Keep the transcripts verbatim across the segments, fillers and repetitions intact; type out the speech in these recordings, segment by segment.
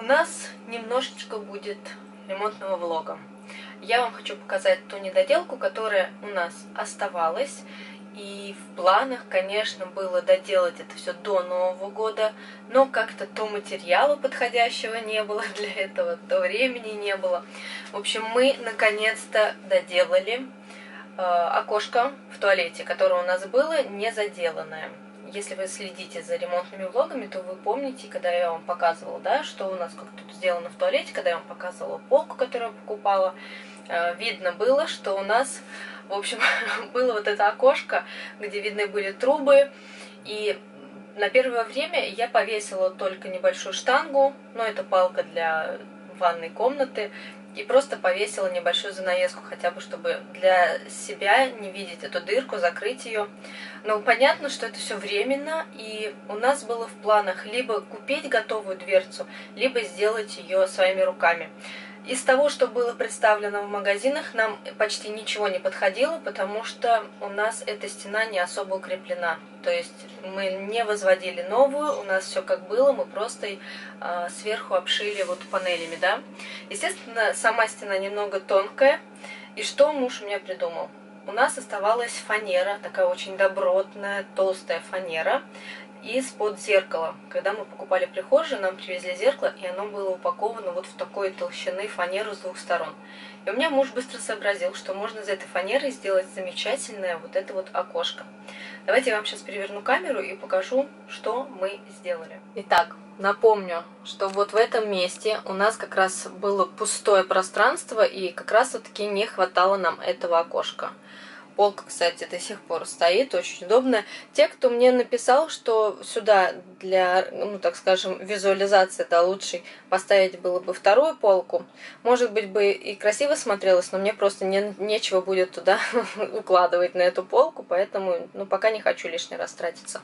У нас немножечко будет ремонтного влога. Я вам хочу показать ту недоделку, которая у нас оставалась. И в планах, конечно, было доделать это все до Нового года, но как-то то материала подходящего не было для этого, то времени не было. В общем, мы наконец-то доделали э, окошко в туалете, которое у нас было не заделанное. Если вы следите за ремонтными влогами, то вы помните, когда я вам показывала, да, что у нас как тут сделано в туалете, когда я вам показывала полку, которую я покупала, э, видно было, что у нас... В общем, было вот это окошко, где видны были трубы, и на первое время я повесила только небольшую штангу, но это палка для ванной комнаты, и просто повесила небольшую занавеску, хотя бы чтобы для себя не видеть эту дырку, закрыть ее. Но понятно, что это все временно, и у нас было в планах либо купить готовую дверцу, либо сделать ее своими руками. Из того, что было представлено в магазинах, нам почти ничего не подходило, потому что у нас эта стена не особо укреплена. То есть мы не возводили новую, у нас все как было, мы просто э, сверху обшили вот панелями, да. Естественно, сама стена немного тонкая. И что муж у меня придумал? У нас оставалась фанера, такая очень добротная, толстая фанера. Из-под зеркала. Когда мы покупали прихожую, нам привезли зеркало, и оно было упаковано вот в такой толщины фанеру с двух сторон. И у меня муж быстро сообразил, что можно из этой фанеры сделать замечательное вот это вот окошко. Давайте я вам сейчас переверну камеру и покажу, что мы сделали. Итак, напомню, что вот в этом месте у нас как раз было пустое пространство, и как раз таки не хватало нам этого окошка. Полка, кстати, до сих пор стоит, очень удобно. Те, кто мне написал, что сюда для, ну так скажем, визуализации, да, лучше поставить было бы вторую полку, может быть бы и красиво смотрелось, но мне просто не, нечего будет туда укладывать на эту полку, поэтому ну, пока не хочу лишний раз тратиться.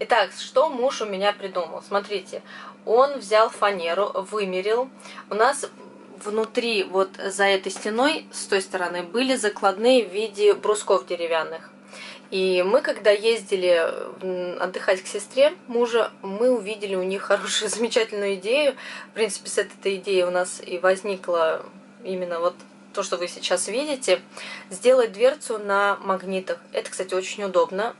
Итак, что муж у меня придумал? Смотрите, он взял фанеру, вымерил. У нас... Внутри, вот за этой стеной, с той стороны, были закладные в виде брусков деревянных. И мы, когда ездили отдыхать к сестре мужа, мы увидели у них хорошую, замечательную идею. В принципе, с этой идеей у нас и возникло именно вот то, что вы сейчас видите. Сделать дверцу на магнитах. Это, кстати, очень удобно.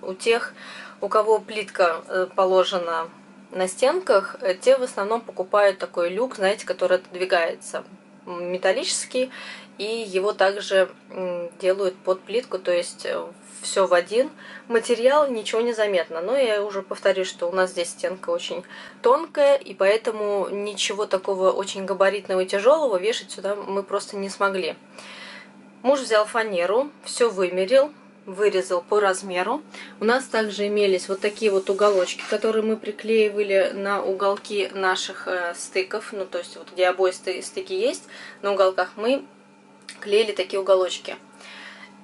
У тех, у кого плитка положена... на стенках, те в основном покупают такой люк, знаете, который отодвигается, металлический, и его также делают под плитку, то есть все в один материал, ничего не заметно. Но я уже повторюсь, что у нас здесь стенка очень тонкая, и поэтому ничего такого очень габаритного и тяжелого вешать сюда мы просто не смогли. Муж взял фанеру, все вымерил, вырезал по размеру. У нас также имелись вот такие вот уголочки, которые мы приклеивали на уголки наших э, стыков, ну то есть вот где обои сты стыки есть, на уголках мы клеили такие уголочки.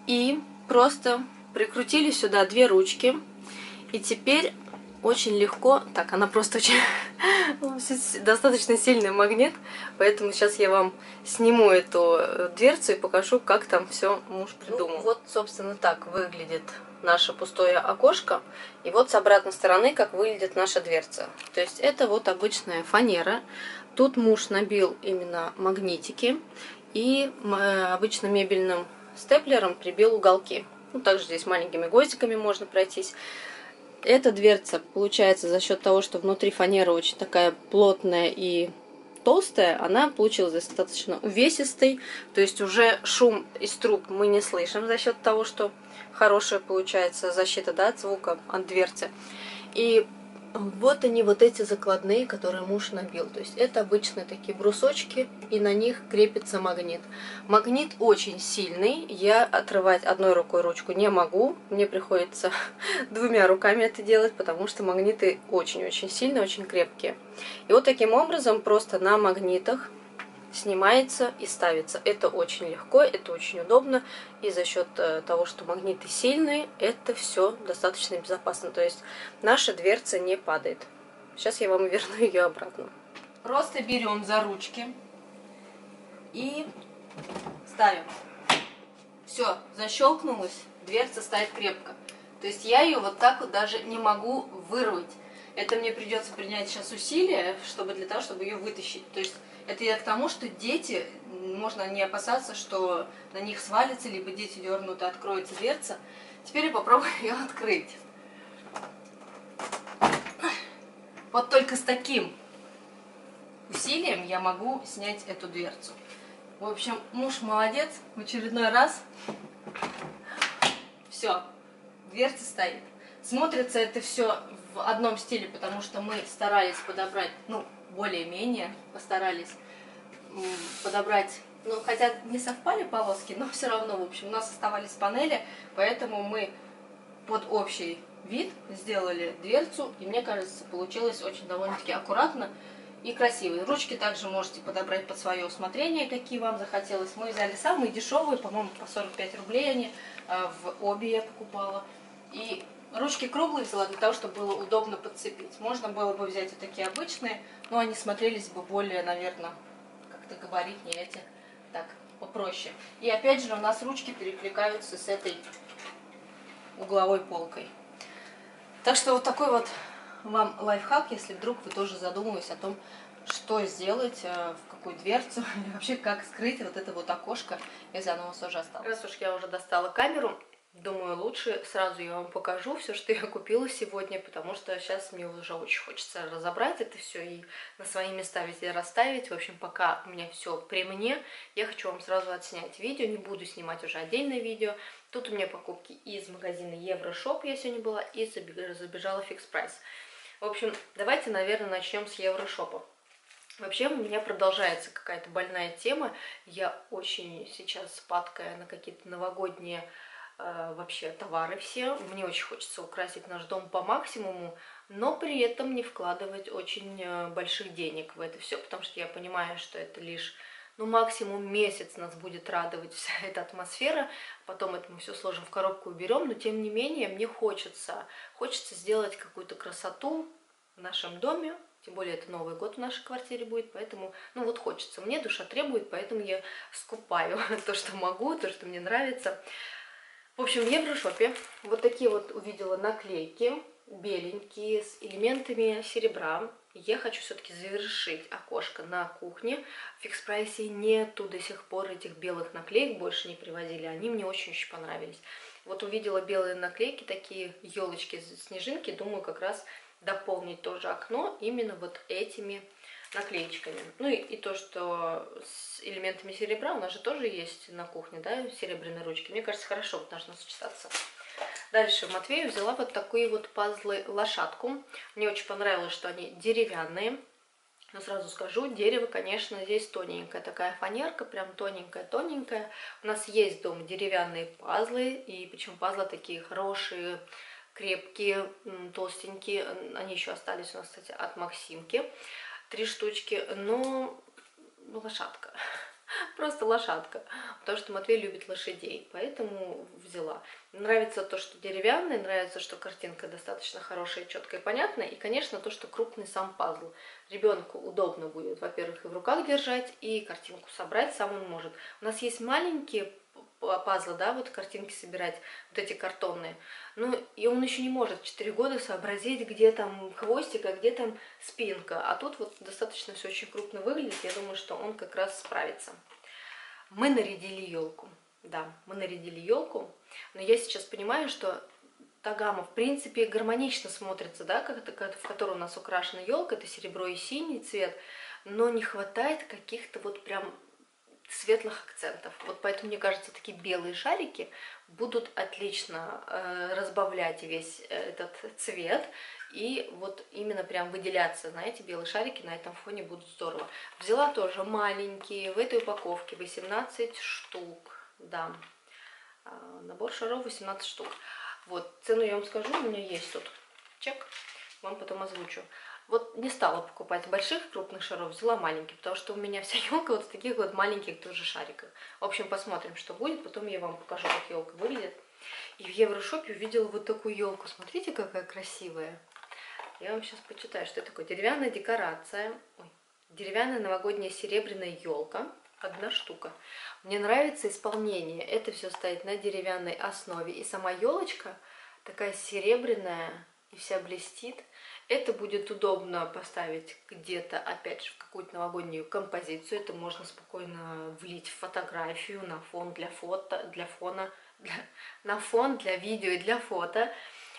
И просто прикрутили сюда две ручки, и теперь очень легко, так, она просто очень достаточно сильный магнит, поэтому сейчас я вам сниму эту дверцу и покажу, как там все муж придумал. Ну, вот, собственно, так выглядит наше пустое окошко, и вот с обратной стороны, как выглядит наша дверца. То есть это вот обычная фанера, тут муж набил именно магнитики и обычным мебельным степлером прибил уголки. Ну, также здесь маленькими гвоздиками можно пройтись. Эта дверца получается за счет того, что внутри фанера очень такая плотная и толстая, она получилась достаточно увесистой, то есть уже шум из труб мы не слышим за счет того, что хорошая получается защита, да, от звука, от дверцы. И вот они, вот эти закладные, которые муж набил, то есть это обычные такие брусочки, и на них крепится магнит. Магнит очень сильный, я отрывать одной рукой ручку не могу, мне приходится двумя руками это делать, потому что магниты очень-очень сильные, очень крепкие. И вот таким образом просто на магнитах снимается и ставится. Это очень легко, это очень удобно, и за счет того, что магниты сильные, это все достаточно безопасно. То есть наша дверца не падает. Сейчас я вам верну ее обратно. Просто берем за ручки и ставим. Все, защелкнулась, дверца стоит крепко. То есть я ее вот так вот даже не могу вырвать. Это мне придется принять сейчас усилия, чтобы для того, чтобы ее вытащить. То есть это я к тому, что дети, можно не опасаться, что на них свалится, либо дети дернут и откроется дверца. Теперь я попробую ее открыть. Вот только с таким усилием я могу снять эту дверцу. В общем, муж молодец, в очередной раз. Все, дверца стоит. Смотрится это все в одном стиле, потому что мы старались подобрать, ну, более-менее постарались подобрать, ну, хотя не совпали полоски, но все равно, в общем, у нас оставались панели, поэтому мы под общий вид сделали дверцу, и мне кажется, получилось очень довольно-таки аккуратно и красиво. Ручки также можете подобрать под свое усмотрение, какие вам захотелось. Мы взяли самые дешевые, по-моему, по сорок пять рублей они, в обе я покупала, и ручки круглые взяла для того, чтобы было удобно подцепить. Можно было бы взять вот такие обычные, но они смотрелись бы более, наверное, как-то габаритнее, эти так попроще. И опять же у нас ручки перекликаются с этой угловой полкой. Так что вот такой вот вам лайфхак, если вдруг вы тоже задумываетесь о том, что сделать, в какую дверцу, или вообще как скрыть вот это вот окошко, если оно у вас уже осталось. Раз уж я уже достала камеру, думаю, лучше сразу я вам покажу все, что я купила сегодня, потому что сейчас мне уже очень хочется разобрать это все и на свои места везде расставить. В общем, пока у меня все при мне, я хочу вам сразу отснять видео, не буду снимать уже отдельное видео. Тут у меня покупки из магазина ЕВРОШОП, я сегодня была, и забежала в FIX PRICE. В общем, давайте, наверное, начнем с ЕВРОШОПа. Вообще у меня продолжается какая-то больная тема. Я очень сейчас падкая на какие-то новогодние вообще товары все. Мне очень хочется украсить наш дом по максимуму, но при этом не вкладывать очень больших денег в это все, потому что я понимаю, что это лишь, ну, максимум месяц нас будет радовать вся эта атмосфера, потом это мы все сложим в коробку и уберем, но тем не менее мне хочется, хочется сделать какую-то красоту в нашем доме, тем более это Новый год в нашей квартире будет, поэтому, ну вот хочется, мне душа требует, поэтому я скупаю то, что могу, то, что мне нравится. В общем, в Еврошопе вот такие вот увидела наклейки, беленькие, с элементами серебра. Я хочу все-таки завершить окошко на кухне. В FIX PRICE нету до сих пор этих белых наклеек, больше не привозили. Они мне очень-очень понравились. Вот увидела белые наклейки, такие елочки, снежинки. Думаю, как раз дополнить тоже окно именно вот этими наклеечками. Ну и, и то, что с элементами серебра у нас же тоже есть на кухне, да, серебряные ручки. Мне кажется, хорошо должно сочетаться. Дальше Матвею взяла вот такие вот пазлы-лошадку. Мне очень понравилось, что они деревянные. Но сразу скажу, дерево, конечно, здесь тоненькая такая фанерка, прям тоненькая-тоненькая. У нас есть дома деревянные пазлы, и причем пазлы такие хорошие, крепкие, толстенькие. Они еще остались у нас, кстати, от Максимки. Три штучки, но лошадка, просто лошадка, потому что Матвей любит лошадей, поэтому взяла. Нравится то, что деревянный, нравится, что картинка достаточно хорошая, четкая и понятная, и, конечно, то, что крупный сам пазл. Ребенку удобно будет, во-первых, и в руках держать, и картинку собрать сам он может. У нас есть маленькие пазлы, да, вот картинки собирать, вот эти картонные. Ну, и он еще не может четыре года сообразить, где там хвостик, а где там спинка. А тут вот достаточно все очень крупно выглядит. Я думаю, что он как раз справится. Мы нарядили елку. Да, мы нарядили елку. Но я сейчас понимаю, что та гамма, в принципе, гармонично смотрится, да, как это, в которой у нас украшена елка. Это серебро и синий цвет. Но не хватает каких-то вот прям светлых акцентов. Вот поэтому, мне кажется, такие белые шарики будут отлично э, разбавлять весь этот цвет и вот именно прям выделяться. Знаете, белые шарики на этом фоне будут здорово. Взяла тоже маленькие, в этой упаковке восемнадцать штук. Да, э, набор шаров восемнадцать штук. Вот, цену я вам скажу, у меня есть тут чек, вам потом озвучу. Вот не стала покупать больших крупных шаров, взяла маленькие, потому что у меня вся елка вот в таких вот маленьких тоже шариках. В общем, посмотрим, что будет, потом я вам покажу, как елка выглядит. И в Еврошопе увидела вот такую елку, смотрите, какая красивая. Я вам сейчас почитаю, что это такое. Деревянная декорация, ой, деревянная новогодняя серебряная елка, одна штука. Мне нравится исполнение, это все стоит на деревянной основе, и сама елочка такая серебряная и вся блестит. Это будет удобно поставить где-то, опять же, в какую-то новогоднюю композицию. Это можно спокойно влить в фотографию, на фон для фото, для фона, для, на фон для видео и для фото.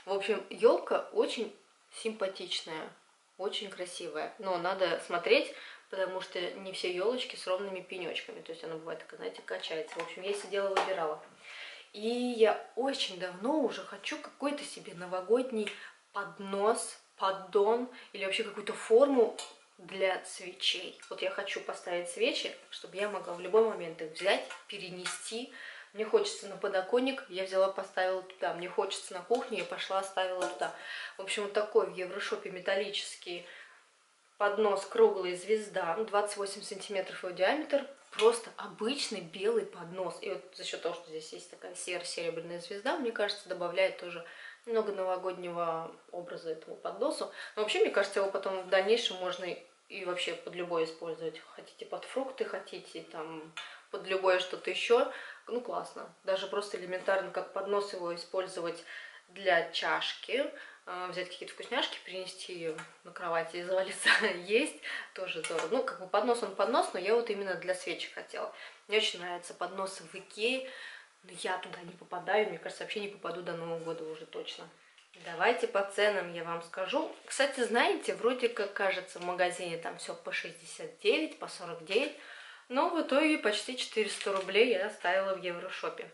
В общем, елка очень симпатичная, очень красивая. Но надо смотреть, потому что не все елочки с ровными пенечками. То есть она бывает, такая, знаете, качается. В общем, я сидела, выбирала. И я очень давно уже хочу какой-то себе новогодний поднос, поддон или вообще какую-то форму для свечей. Вот я хочу поставить свечи, чтобы я могла в любой момент их взять, перенести. Мне хочется на подоконник, я взяла, поставила туда. Мне хочется на кухню, я пошла, оставила туда. В общем, вот такой в Еврошопе металлический поднос, круглая звезда, двадцать восемь сантиметров его диаметр. Просто обычный белый поднос. И вот за счет того, что здесь есть такая серо-серебряная звезда, мне кажется, добавляет тоже много новогоднего образа этому подносу. Но вообще, мне кажется, его потом в дальнейшем можно и вообще под любое использовать. Хотите под фрукты, хотите там под любое что-то еще. Ну, классно. Даже просто элементарно, как поднос его использовать для чашки. Взять какие-то вкусняшки, принести на кровати и завалиться есть, тоже здорово. Ну, как бы поднос он поднос, но я вот именно для свечек хотела. Мне очень нравятся подносы в Икее, но я туда не попадаю, мне кажется, вообще не попаду до Нового года уже точно. Давайте по ценам я вам скажу. Кстати, знаете, вроде как кажется, в магазине там все по шестьдесят девять, по сорок девять, но в итоге почти четыреста рублей я оставила в Еврошопе.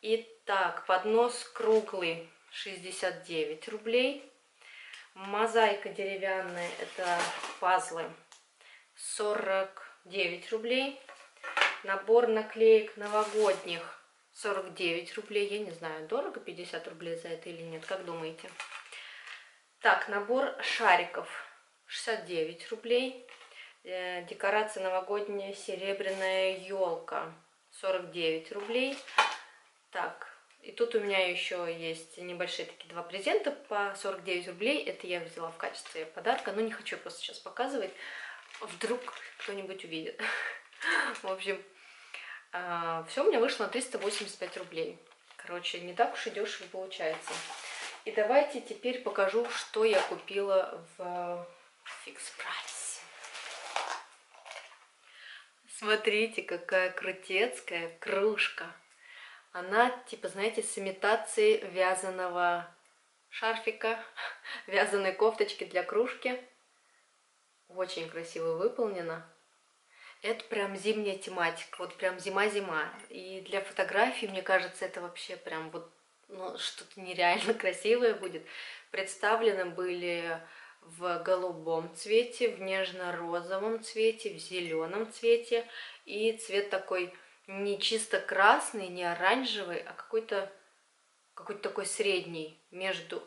Итак, поднос круглый. шестьдесят девять рублей. Мозаика деревянная, это пазлы, сорок девять рублей. Набор наклеек новогодних, сорок девять рублей. Я не знаю, дорого пятьдесят рублей за это или нет, как думаете? Так, набор шариков, шестьдесят девять рублей. Декорация новогодняя, серебряная елка, сорок девять рублей. Так. И тут у меня еще есть небольшие такие два презента по сорок девять рублей. Это я взяла в качестве подарка, но не хочу просто сейчас показывать. Вдруг кто-нибудь увидит. В общем, все у меня вышло на триста восемьдесят пять рублей. Короче, не так уж и дешево получается. И давайте теперь покажу, что я купила в фикс прайс. Смотрите, какая крутецкая кружка. Она, типа, знаете, с имитацией вязаного шарфика, вязаной кофточки для кружки. Очень красиво выполнена. Это прям зимняя тематика, вот прям зима-зима. И для фотографий, мне кажется, это вообще прям вот ну, что-то нереально красивое будет. Представлены были в голубом цвете, в нежно-розовом цвете, в зеленом цвете. И цвет такой... не чисто красный, не оранжевый, а какой-то какой-то такой средний между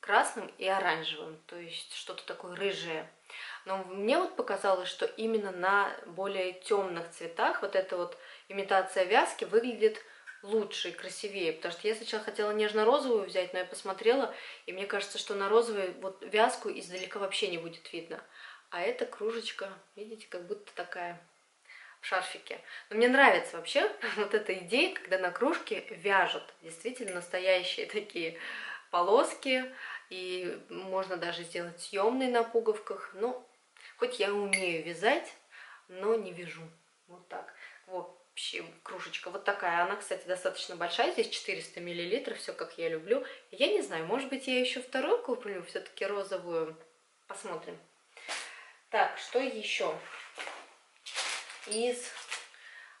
красным и оранжевым. То есть что-то такое рыжее. Но мне вот показалось, что именно на более темных цветах вот эта вот имитация вязки выглядит лучше и красивее. Потому что я сначала хотела нежно-розовую взять, но я посмотрела, и мне кажется, что на розовую вот вязку издалека вообще не будет видно. А эта кружечка, видите, как будто такая... шарфики. Но мне нравится вообще вот эта идея, когда на кружке вяжут действительно настоящие такие полоски, и можно даже сделать съемные на пуговках. Ну, хоть я умею вязать, но не вяжу. Вот так. Вообще кружечка вот такая. Она, кстати, достаточно большая, здесь четыреста миллилитров, все как я люблю. Я не знаю, может быть, я еще вторую куплю, все-таки розовую. Посмотрим. Так, что еще? Из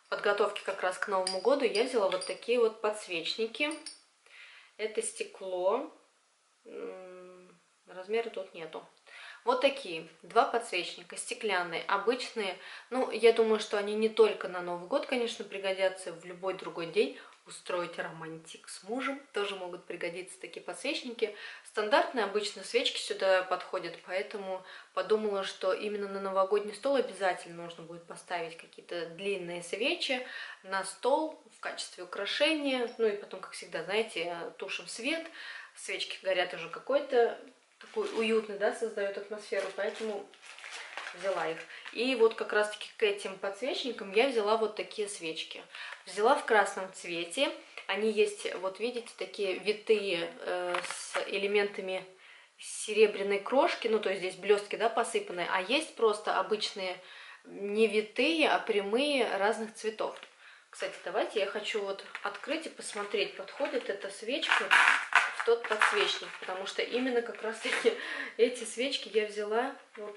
подготовки как раз к Новому году я взяла вот такие вот подсвечники. Это стекло. Размера тут нету. Вот такие. Два подсвечника. Стеклянные, обычные. Ну, я думаю, что они не только на Новый год, конечно, пригодятся в любой другой день. Устроить романтик с мужем. Тоже могут пригодиться такие подсвечники. Стандартные обычно свечки сюда подходят, поэтому подумала, что именно на новогодний стол обязательно нужно будет поставить какие-то длинные свечи на стол в качестве украшения. Ну и потом, как всегда, знаете, тушим свет. Свечки горят уже какой-то такой уютный, да, создает атмосферу, поэтому... взяла их. И вот как раз таки к этим подсвечникам я взяла вот такие свечки. Взяла в красном цвете. Они есть, вот видите, такие витые э, с элементами серебряной крошки, ну то есть здесь блестки, да, посыпанные, а есть просто обычные не витые, а прямые разных цветов. Кстати, давайте я хочу вот открыть и посмотреть, подходит эта свечка в тот подсвечник, потому что именно как раз таки эти свечки я взяла вот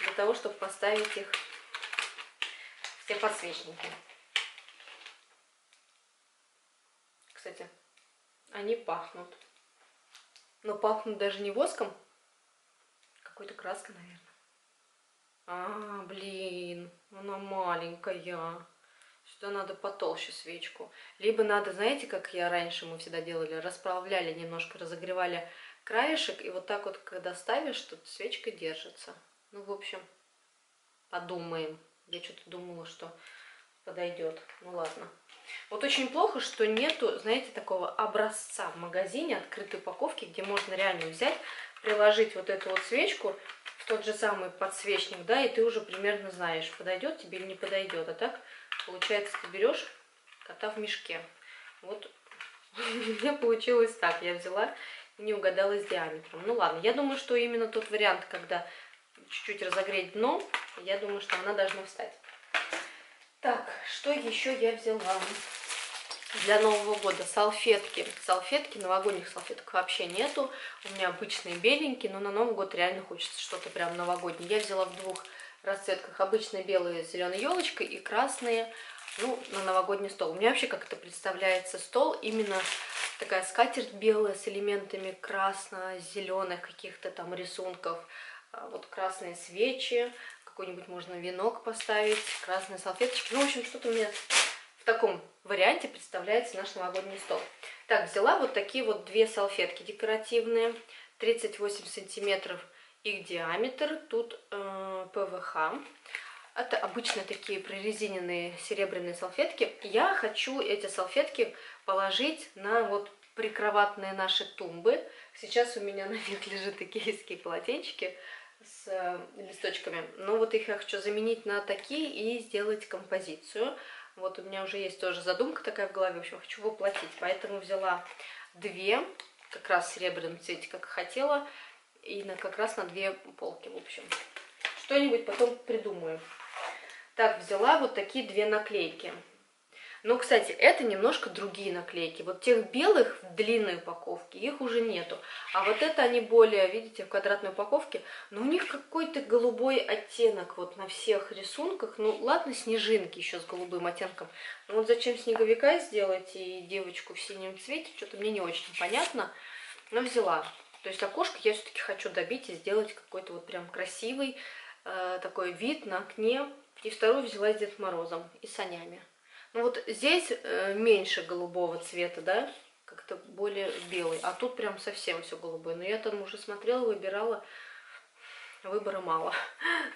для того, чтобы поставить их в те подсвечники. Кстати, они пахнут. Но пахнут даже не воском, какой-то краской, наверное. А, блин, она маленькая. Сюда надо потолще свечку. Либо надо, знаете, как я раньше мы всегда делали, расправляли немножко, разогревали краешек, и вот так вот, когда ставишь, тут свечка держится. Ну, в общем, подумаем. Я что-то думала, что подойдет. Ну, ладно. Вот очень плохо, что нету, знаете, такого образца в магазине, открытой упаковки, где можно реально взять, приложить вот эту вот свечку в тот же самый подсвечник, да, и ты уже примерно знаешь, подойдет тебе или не подойдет. А так, получается, ты берешь кота в мешке. Вот у меня получилось так. Я взяла и не угадала с диаметром. Ну ладно, я думаю, что именно тот вариант, когда чуть-чуть разогреть дно, я думаю, что она должна встать. Так, что еще я взяла для Нового года? Салфетки. Салфетки, новогодних салфеток вообще нету. У меня обычные беленькие, но на Новый год реально хочется что-то прям новогоднее. Я взяла в двух расцветках. Обычные белые с зеленой елочкой и красные, ну, на новогодний стол. У меня вообще как-то представляется стол именно такая скатерть белая с элементами красно-зеленых каких-то там рисунков. Вот красные свечи. Какой-нибудь можно венок поставить, красные салфеточки. Ну, в общем, что-то у меня в таком варианте представляется наш новогодний стол. Так, взяла вот такие вот две салфетки декоративные. тридцать восемь сантиметров их диаметр. Тут э, ПВХ. Это обычно такие прорезиненные серебряные салфетки. Я хочу эти салфетки положить на вот прикроватные наши тумбы. Сейчас у меня на них лежат икеевские полотенчики с листочками. Но вот их я хочу заменить на такие и сделать композицию. Вот у меня уже есть тоже задумка такая в голове. В общем, хочу воплотить. Поэтому взяла две, как раз в серебряном цвете, как и хотела. И на, как раз на две полки, в общем. Что-нибудь потом придумаю. Так, взяла вот такие две наклейки. Но, кстати, это немножко другие наклейки. Вот тех белых в длинной упаковке их уже нету. А вот это они более, видите, в квадратной упаковке. Но у них какой-то голубой оттенок вот на всех рисунках. Ну, ладно, снежинки еще с голубым оттенком. Но вот зачем снеговика сделать и девочку в синем цвете, что-то мне не очень понятно. Но взяла. То есть окошко я все-таки хочу добить и сделать какой-то вот прям красивый э, такой вид на окне. И вторую взяла с Дедом Морозом и санями. Ну вот здесь меньше голубого цвета, да, как-то более белый. А тут прям совсем все голубое. Но я там уже смотрела, выбирала, выбора мало.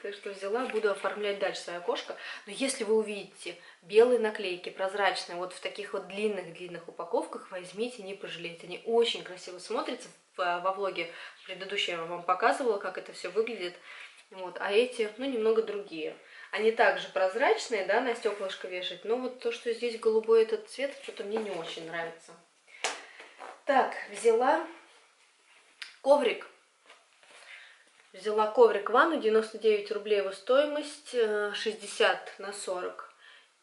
Так что взяла, буду оформлять дальше свое окошко. Но если вы увидите белые наклейки, прозрачные, вот в таких вот длинных-длинных упаковках, возьмите, не пожалеете. Они очень красиво смотрятся. Во влоге предыдущем я вам показывала, как это все выглядит. Вот, а эти, ну, немного другие. Они также прозрачные, да, на стеклышко вешать. Но вот то, что здесь голубой этот цвет, что-то мне не очень нравится. Так, взяла коврик. Взяла коврик в ванну, девяносто девять рублей его стоимость, шестьдесят на сорок.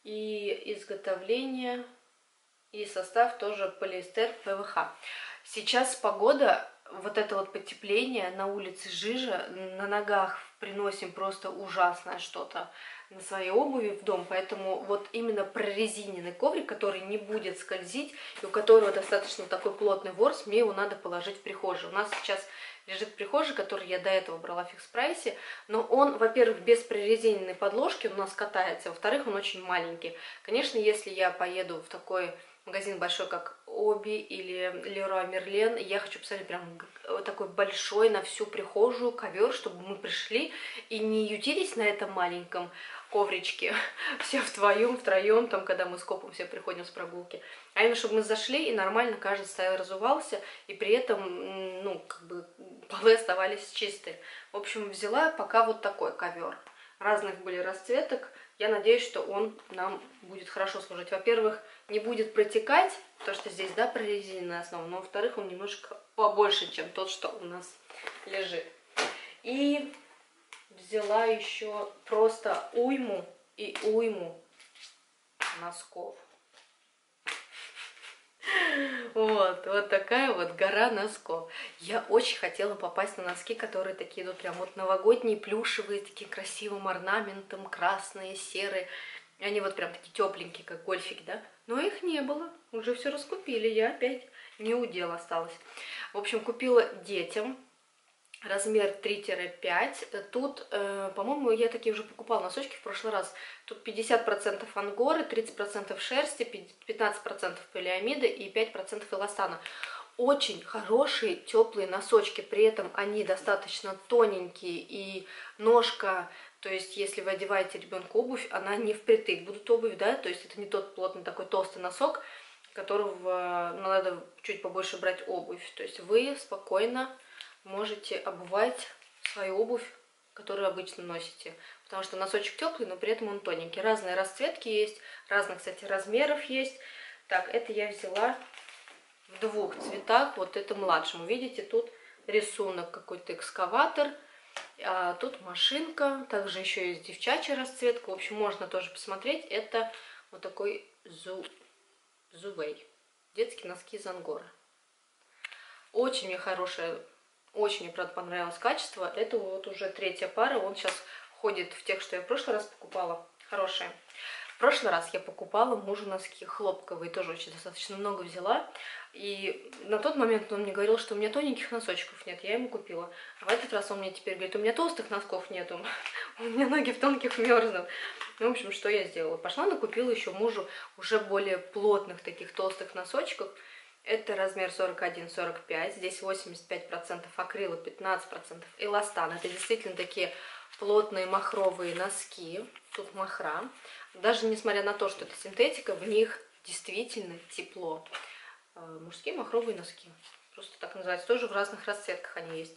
И изготовление, и состав тоже полиэстер ПВХ. Сейчас погода, вот это вот потепление, на улице жижа, на ногах приносим просто ужасное что-то на своей обуви в дом, поэтому вот именно прорезиненный коврик, который не будет скользить, и у которого достаточно такой плотный ворс, мне его надо положить в прихожую. У нас сейчас лежит в прихожей, который я до этого брала в фикс прайс, но он, во-первых, без прорезиненной подложки у нас катается, во-вторых, он очень маленький. Конечно, если я поеду в такой магазин большой, как Оби или Леруа Мерлен, я хочу посмотреть прям такой большой на всю прихожую ковер, чтобы мы пришли и не ютились на этом маленьком ковричке, все вдвоем, втроем, там, когда мы с копом все приходим с прогулки. А именно, чтобы мы зашли и нормально каждый стоял, разувался, и при этом, ну, как бы полы оставались чистые. В общем, взяла пока вот такой ковер. разных были расцветок. Я надеюсь, что он нам будет хорошо служить. Во-первых, не будет протекать, то что здесь, да, прорезиненная основа. Но, во-вторых, он немножко побольше, чем тот, что у нас лежит. И взяла еще просто уйму и уйму носков. Вот, вот такая вот гора носков. Я очень хотела попасть на носки, которые такие идут прям вот новогодние, плюшевые, такие красивым орнаментом, красные, серые. Они вот прям такие тепленькие, как гольфики, да? Но их не было, уже все раскупили, я опять не у дела осталась. В общем, купила детям размер три-пять. Тут, э, по-моему, я такие уже покупала носочки в прошлый раз. Тут пятьдесят процентов ангоры, тридцать процентов шерсти, пятнадцать процентов полиамида и пять процентов эластана. Очень хорошие теплые носочки. При этом они достаточно тоненькие и ножка... То есть, если вы одеваете ребенку обувь, она не впритык будет обувь, да, то есть это не тот плотный такой толстый носок, которого надо чуть побольше брать обувь. То есть вы спокойно можете обувать свою обувь, которую обычно носите. Потому что носочек теплый, но при этом он тоненький. Разные расцветки есть, разных, кстати, размеров есть. Так, это я взяла в двух цветах, вот это младшему. Видите, тут рисунок какой-то экскаватор. А тут машинка, также еще есть девчачья расцветка. В общем, можно тоже посмотреть. Это вот такой зу... зувей. Детские носки из ангора. Очень мне хорошее, очень мне, правда, понравилось качество. Это вот уже третья пара. Он сейчас входит в тех, что я в прошлый раз покупала. Хорошие. В прошлый раз я покупала мужу носки хлопковые. Тоже очень достаточно много взяла. И на тот момент он мне говорил, что у меня тоненьких носочков нет. Я ему купила. А в этот раз он мне теперь говорит, у меня толстых носков нету. У меня ноги в тонких мерзнут. Ну, в общем, что я сделала? Пошла, накупила еще мужу уже более плотных таких толстых носочков. Это размер сорок один сорок пять. Здесь восемьдесят пять процентов акрила, пятнадцать процентов эластан. Это действительно такие плотные махровые носки. Тут махра. Даже несмотря на то, что это синтетика, в них действительно тепло. Мужские махровые носки. Просто так называется. Тоже в разных расцветках они есть.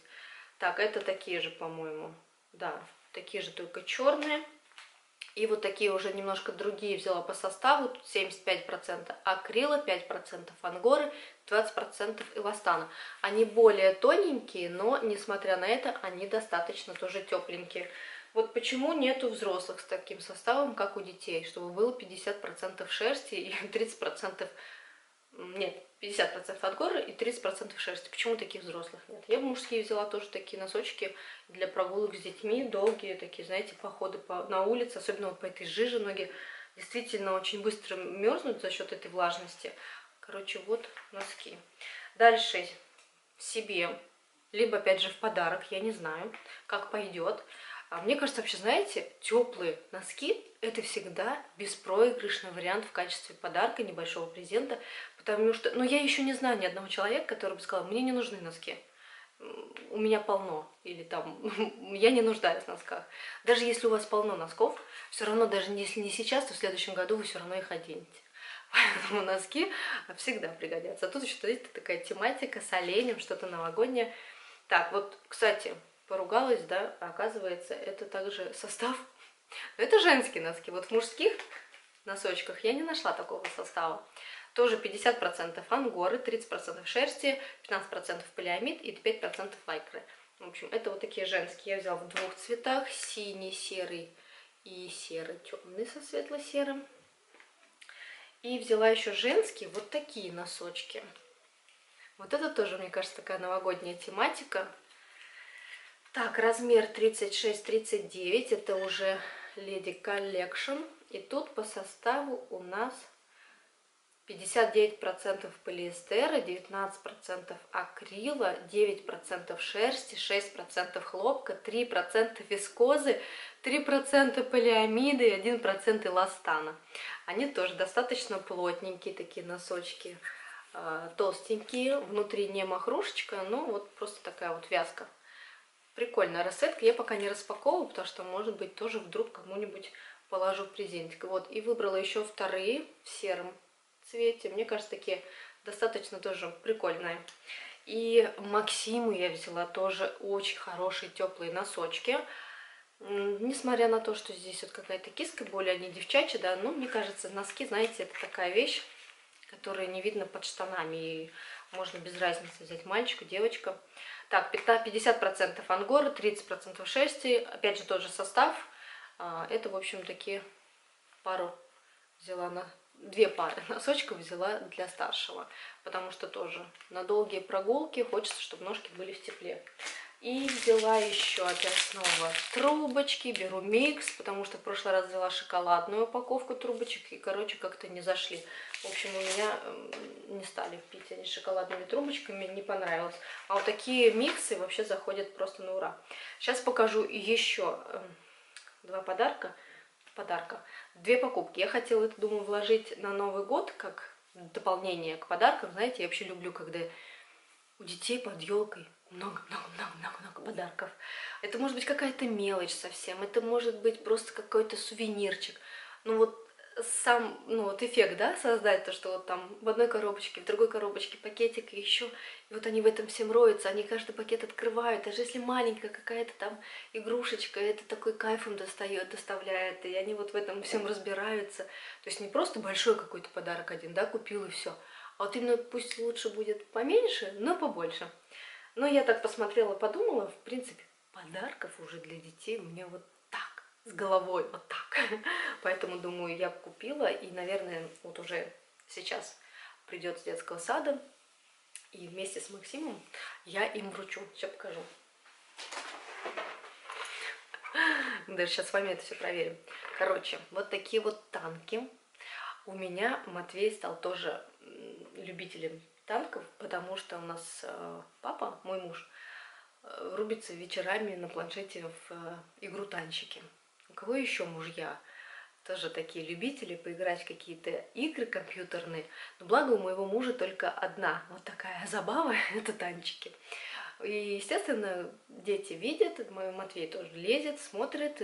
Так, это такие же, по-моему. Да, такие же, только черные. И вот такие уже немножко другие взяла по составу. Тут семьдесят пять процентов акрила, пять процентов ангоры, двадцать процентов эластана. Они более тоненькие, но, несмотря на это, они достаточно тоже тепленькие. Вот почему нету взрослых с таким составом, как у детей. Чтобы было пятьдесят процентов шерсти и тридцать процентов... Нет, пятьдесят процентов ангоры и тридцать процентов шерсти. Почему таких взрослых нет? Я бы мужские взяла тоже такие носочки для прогулок с детьми. Долгие такие, знаете, походы по, на улице. Особенно вот по этой жиже ноги. Действительно очень быстро мерзнут за счет этой влажности. Короче, вот носки. Дальше себе. Либо опять же в подарок. Я не знаю, как пойдет. А мне кажется, вообще, знаете, теплые носки – это всегда беспроигрышный вариант в качестве подарка, небольшого презента. Потому что, ну, я еще не знаю ни одного человека, который бы сказал, мне не нужны носки, у меня полно, или там, я не нуждаюсь в носках. Даже если у вас полно носков, все равно, даже если не сейчас, то в следующем году вы все равно их оденете. Поэтому носки всегда пригодятся. А тут еще, видите, такая тематика с оленем, что-то новогоднее. Так, вот, кстати, поругалась, да, оказывается, это также состав. Но это женские носки. Вот в мужских носочках я не нашла такого состава. Тоже пятьдесят процентов ангоры, тридцать процентов шерсти, пятнадцать процентов полиамид и пять процентов лайкры. В общем, это вот такие женские. Я взяла в двух цветах. Синий, серый и серый темный со светло-серым. И взяла еще женские вот такие носочки. Вот это тоже, мне кажется, такая новогодняя тематика. Так, размер тридцать шесть тридцать девять. Это уже Lady Collection. И тут по составу у нас... пятьдесят девять процентов полиэстера, девятнадцать процентов акрила, девять процентов шерсти, шесть процентов хлопка, три процента вискозы, три процента полиамида и один процент эластана. Они тоже достаточно плотненькие такие носочки, толстенькие, внутри не махрушечка, но вот просто такая вот вязка. Прикольная расцветка, я пока не распаковываю, потому что, может быть, тоже вдруг кому-нибудь положу в презентик. Вот, и выбрала еще вторые в сером цвете. Мне кажется, такие достаточно тоже прикольные. И Максиму я взяла тоже очень хорошие теплые носочки. Несмотря на то, что здесь вот какая-то киска, более не девчачья, да, но мне кажется, носки, знаете, это такая вещь, которая не видно под штанами. И можно без разницы взять мальчику, девочка. Так, пятьдесят процентов ангоры, тридцать процентов шерсти. Опять же, тот же состав. Это, в общем, такие пару взяла на... Две пары носочков взяла для старшего. Потому что тоже на долгие прогулки хочется, чтобы ножки были в тепле. И взяла еще опять снова трубочки, беру микс, потому что в прошлый раз взяла шоколадную упаковку трубочек и, короче, как-то не зашли. В общем, у меня не стали пить они шоколадными трубочками, не понравилось. А вот такие миксы вообще заходят просто на ура. Сейчас покажу еще два подарка. Подарка. Две покупки. Я хотела это, думаю, вложить на Новый год, как дополнение к подаркам. Знаете, я вообще люблю, когда у детей под елкой много-много-много-много подарков. Это может быть какая-то мелочь совсем, это может быть просто какой-то сувенирчик. Ну вот сам, ну вот эффект, да, создать то, что вот там в одной коробочке, в другой коробочке пакетик и еще. И вот они в этом всем роются, они каждый пакет открывают. Даже если маленькая какая-то там игрушечка, это такой кайф им достает, доставляет. И они вот в этом всем разбираются. То есть не просто большой какой-то подарок один, да, купил и все. А вот именно пусть лучше будет поменьше, но побольше. Но я так посмотрела, подумала, в принципе, подарков уже для детей у меня вот так, с головой, вот так. Поэтому, думаю, я купила, и, наверное, вот уже сейчас придет с детского сада, и вместе с Максимом я им вручу. Сейчас покажу. Даже сейчас с вами это все проверим. Короче, вот такие вот танки. У меня Матвей стал тоже любителем танков, потому что у нас папа, мой муж, рубится вечерами на планшете в игру танчики. У кого еще мужья? Тоже такие любители поиграть в какие-то игры компьютерные. Но благо у моего мужа только одна вот такая забава – это танчики. И, естественно, дети видят, мой Матвей тоже лезет, смотрит,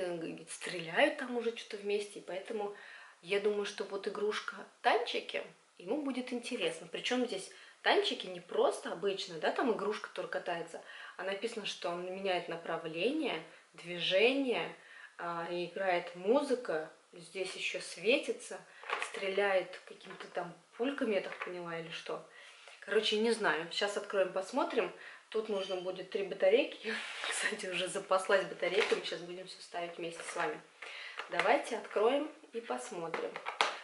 стреляют там уже что-то вместе. И поэтому я думаю, что вот игрушка танчики ему будет интересно. Причем здесь танчики не просто обычные, да, там игрушка, которая катается, а написано, что он меняет направление, движение, играет музыка, здесь еще светится, стреляет какими-то там пульками, я так поняла, или что. Короче, не знаю, сейчас откроем, посмотрим. Тут нужно будет три батарейки. Кстати, уже запаслась батарейками, сейчас будем все ставить вместе с вами. Давайте откроем и посмотрим.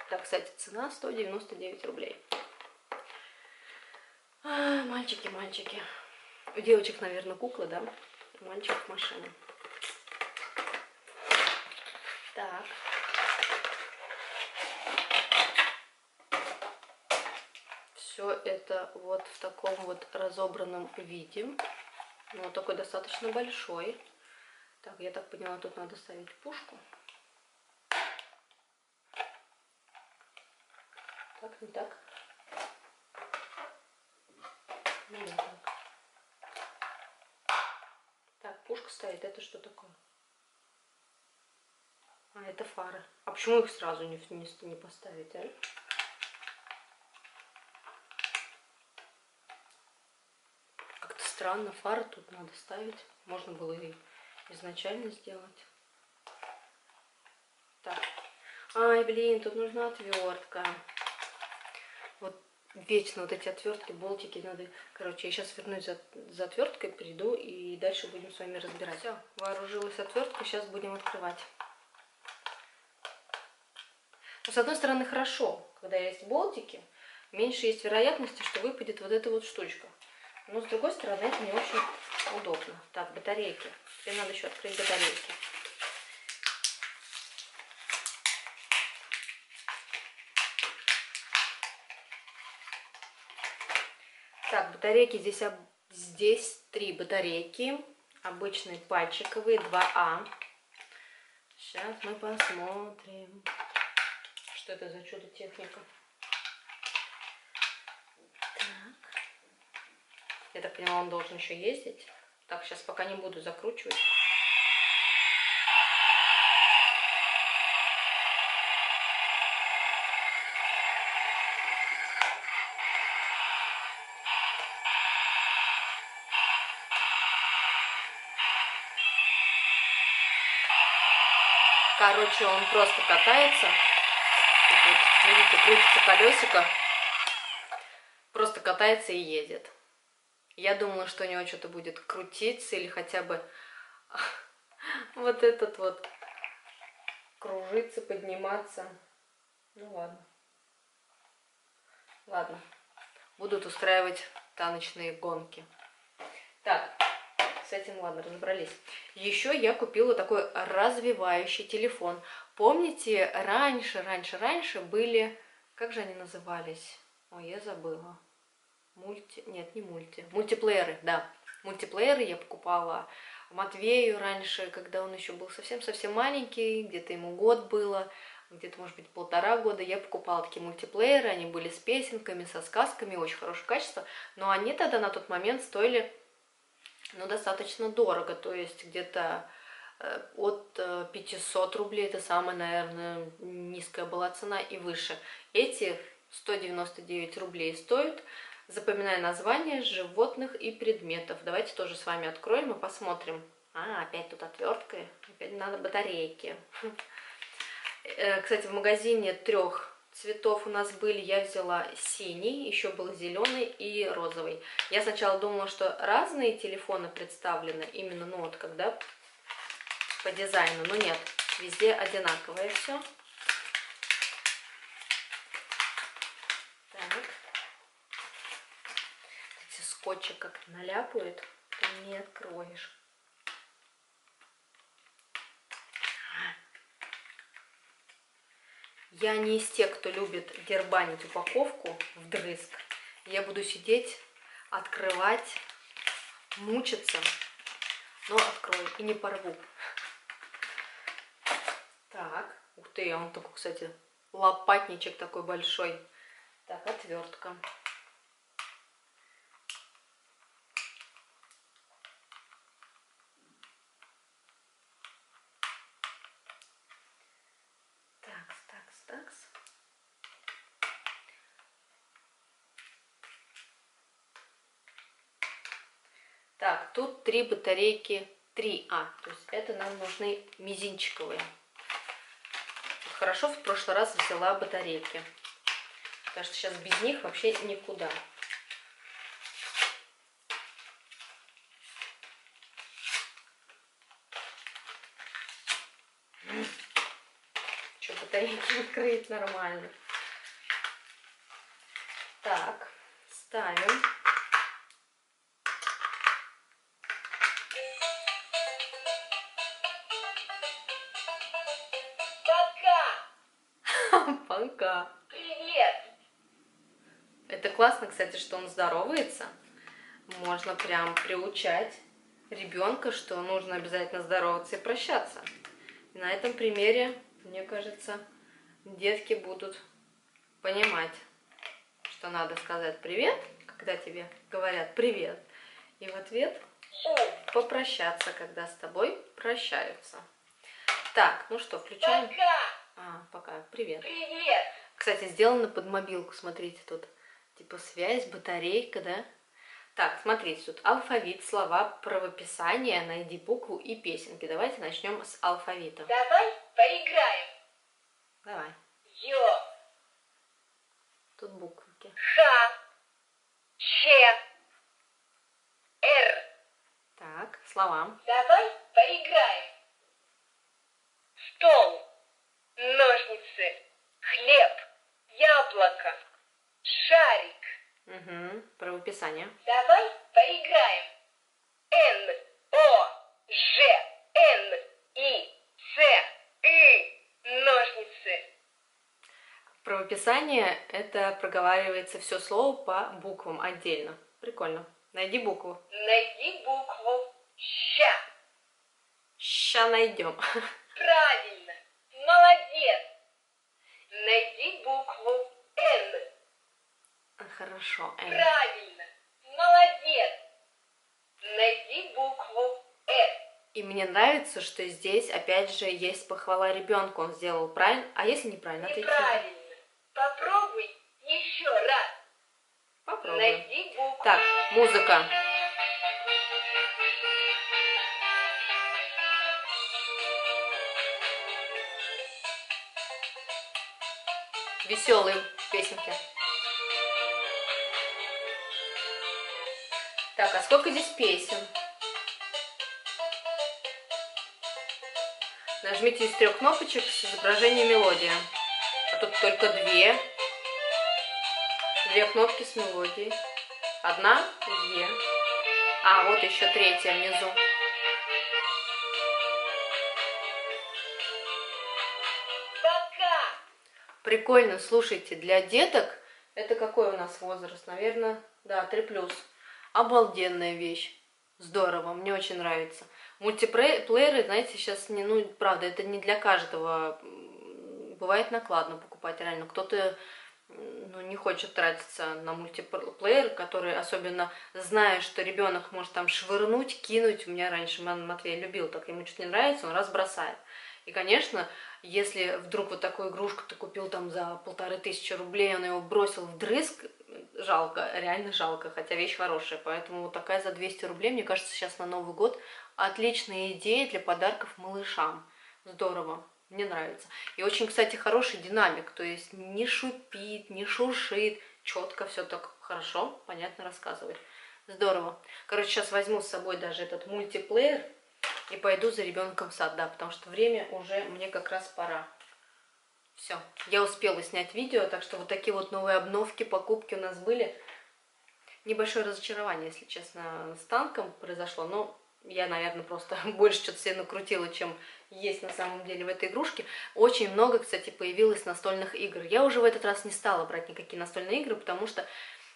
Да, кстати, цена сто девяносто девять рублей. А, мальчики, мальчики. У девочек, наверное, куклы, да? У мальчиков машина. Так. Все это вот в таком вот разобранном виде. Но такой достаточно большой. Так, я так поняла, тут надо ставить пушку. Так, не так. Не так. Так, пушка стоит. Это что такое? А, это фары. А почему их сразу не, не, не поставить, а? Как-то странно. Фары тут надо ставить. Можно было и изначально сделать. Так. Ай, блин, тут нужна отвертка. Вечно вот эти отвертки, болтики надо. Короче, я сейчас вернусь за, за отверткой, приду и дальше будем с вами разбирать. Все, вооружилась отвертка, сейчас будем открывать. Но, с одной стороны, хорошо, когда есть болтики, меньше есть вероятности, что выпадет вот эта вот штучка. Но, с другой стороны, это не очень удобно. Так, батарейки. Теперь надо еще открыть батарейки. Так, батарейки здесь, здесь три батарейки, обычные пальчиковые, два А. Сейчас мы посмотрим, что это за чудо-техника. Так. Я так поняла, он должен еще ездить. Так, сейчас пока не буду закручивать. Короче, он просто катается. Вот, видите, крутится колесико. Просто катается и едет. Я думала, что у него что-то будет крутиться или хотя бы вот этот вот кружиться, подниматься. Ну ладно. Ладно. Будут устраивать таночные гонки. Так, с этим, ладно, разобрались. Еще я купила такой развивающий телефон. Помните, раньше, раньше, раньше были... Как же они назывались? Ой, я забыла. Мульти... Нет, не мульти. Мультиплееры, да. Мультиплееры я покупала Матвею раньше, когда он еще был совсем-совсем маленький, где-то ему год было, где-то, может быть, полтора года. Я покупала такие мультиплееры, они были с песенками, со сказками, очень хорошего качества. Но они тогда на тот момент стоили, ну, достаточно дорого, то есть где-то от пятисот рублей, это самая, наверное, низкая была цена, и выше. Эти сто девяносто девять рублей стоят. Запоминай название животных и предметов. Давайте тоже с вами откроем и посмотрим. А, опять тут отвертка, опять надо батарейки. Кстати, в магазине трех цветов у нас были. Я взяла синий, еще был зеленый и розовый. Я сначала думала, что разные телефоны представлены, именно, ну вот когда по дизайну, но нет, везде одинаковое все. Так. Эти скотчи как наляпают, ты не откроешь. Я не из тех, кто любит дербанить упаковку вдрызг. Я буду сидеть, открывать, мучиться, но открою и не порву. Так, ух ты, а он такой, кстати, лопатничек такой большой. Так, отвертка. Так, тут три батарейки три А, то есть это нам нужны мизинчиковые. Хорошо, в прошлый раз взяла батарейки, потому что сейчас без них вообще никуда. Что, батарейки открыть нормально. Так, ставим. Классно, кстати, что он здоровается. Можно прям приучать ребенка, что нужно обязательно здороваться и прощаться. И на этом примере, мне кажется, детки будут понимать, что надо сказать «привет», когда тебе говорят «привет», и в ответ попрощаться, когда с тобой прощаются. Так, ну что, включаем? Пока! А, пока. Привет. Привет! Кстати, сделано под мобилку, смотрите, тут. Типа связь, батарейка, да? Так, смотрите, тут алфавит, слова, правописание, найди букву и песенки. Давайте начнем с алфавита. Давай поиграем. Давай. Ё. Тут буквы. Ха. Че. Р. Так, слова. Давай поиграем. Стол. Ножницы. Хлеб. Яблоко. Шарик. Угу. Правописание. Давай поиграем. Н, О, Ж, Н, И, С, И, ножницы. Правописание — это проговаривается все слово по буквам отдельно. Прикольно. Найди букву. Найди букву Ща. Ща найдем. Правильно. Молодец. Найди букву Н. Хорошо. М. Правильно. Молодец. Найди букву Р. И мне нравится, что здесь опять же есть похвала ребенку. Он сделал правильно. А если неправильно? Неправильно. Попробуй еще раз. Попробуй. Найди букву. Так, музыка. веселые песенки. Так, а сколько здесь песен? Нажмите из трех кнопочек с изображением мелодия. А тут только две. Две кнопки с мелодией. Одна и две. А, вот еще третья внизу. Пока. Прикольно, слушайте, для деток, это какой у нас возраст? Наверное, да, три плюс. Обалденная вещь. Здорово, мне очень нравится. Мультиплееры, знаете, сейчас, не, ну, правда, это не для каждого. Бывает накладно покупать, реально. Кто-то, ну, не хочет тратиться на мультиплеер, который, особенно зная, что ребенок может там швырнуть, кинуть. У меня раньше Матвей любил, так ему что-то не нравится, он раз бросает. И, конечно, если вдруг вот такую игрушку ты купил там за полторы тысячи рублей, он его бросил вдрызг, жалко, реально жалко, хотя вещь хорошая. Поэтому вот такая за двести рублей, мне кажется, сейчас на Новый год отличная идея для подарков малышам. Здорово, мне нравится. И очень, кстати, хороший динамик, то есть не шипит, не шуршит, четко все так хорошо, понятно рассказывает. Здорово. Короче, сейчас возьму с собой даже этот мультиплеер и пойду за ребенком в сад, да, потому что время уже мне как раз пора. Все, я успела снять видео, так что вот такие вот новые обновки, покупки у нас были. Небольшое разочарование, если честно, с танком произошло, но я, наверное, просто больше что-то себе накрутила, чем есть на самом деле в этой игрушке. Очень много, кстати, появилось настольных игр. Я уже в этот раз не стала брать никакие настольные игры, потому что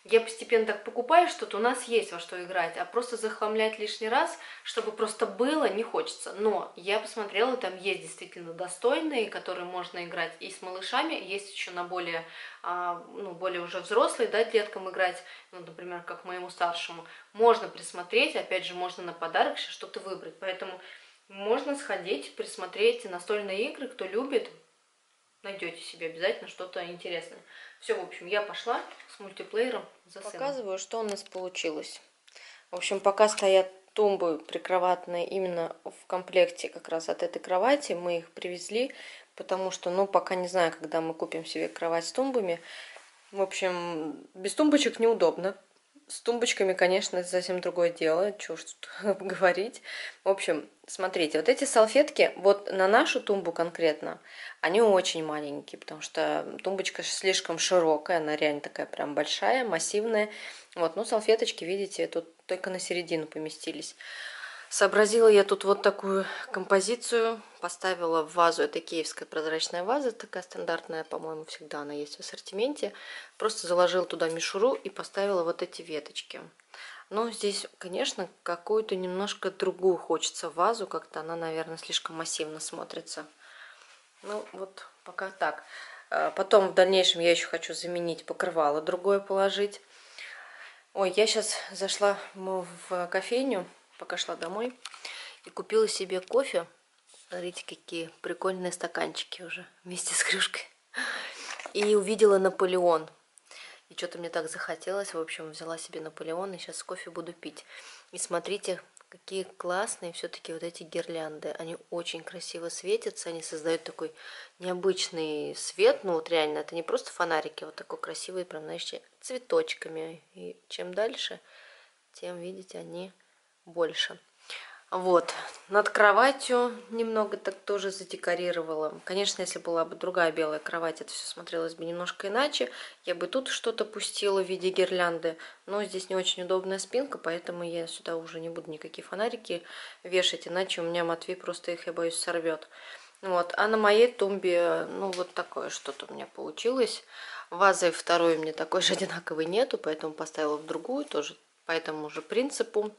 я постепенно так покупаю что-то, у нас есть во что играть, а просто захламлять лишний раз, чтобы просто было, не хочется. Но я посмотрела, там есть действительно достойные, которые можно играть и с малышами, есть еще на более, а, ну, более уже взрослые, да, деткам играть, ну, например, как моему старшему. Можно присмотреть, опять же, можно на подарок что-то выбрать, поэтому можно сходить, присмотреть настольные игры, кто любит. Найдете себе обязательно что-то интересное. Все, в общем, я пошла с мультиплеером за сыном. Показываю, что у нас получилось. В общем, пока стоят тумбы прикроватные именно в комплекте как раз от этой кровати, мы их привезли, потому что, ну, пока не знаю, когда мы купим себе кровать с тумбами. В общем, без тумбочек неудобно. С тумбочками, конечно, это совсем другое дело, чего ж тут говорить. В общем, смотрите, вот эти салфетки, вот на нашу тумбу конкретно, они очень маленькие, потому что тумбочка слишком широкая, она реально такая прям большая, массивная. Вот, ну, салфеточки, видите, тут только на середину поместились. Сообразила я тут вот такую композицию, поставила в вазу, это киевская прозрачная ваза, такая стандартная, по-моему, всегда она есть в ассортименте. Просто заложила туда мишуру и поставила вот эти веточки. Но здесь, конечно, какую-то немножко другую хочется вазу, как-то она, наверное, слишком массивно смотрится. Ну, вот пока так. Потом в дальнейшем я еще хочу заменить покрывало, другое положить. Ой, я сейчас зашла в кофейню, пока шла домой, и купила себе кофе. Смотрите, какие прикольные стаканчики уже вместе с кружкой. И увидела Наполеон. И что-то мне так захотелось. В общем, взяла себе Наполеон и сейчас кофе буду пить. И смотрите, какие классные все-таки вот эти гирлянды. Они очень красиво светятся. Они создают такой необычный свет. Ну вот реально, это не просто фонарики. Вот такой красивый, прям, знаете, цветочками. И чем дальше, тем, видите, они больше. Вот. Над кроватью немного так тоже задекорировала. Конечно, если была бы другая белая кровать, это все смотрелось бы немножко иначе. Я бы тут что-то пустила в виде гирлянды. Но здесь не очень удобная спинка, поэтому я сюда уже не буду никакие фонарики вешать, иначе у меня Матвей просто их, я боюсь, сорвет. Вот. А на моей тумбе, ну, вот такое что-то у меня получилось. Вазы второй мне такой же одинаковой нету, поэтому поставила в другую тоже по этому же принципу.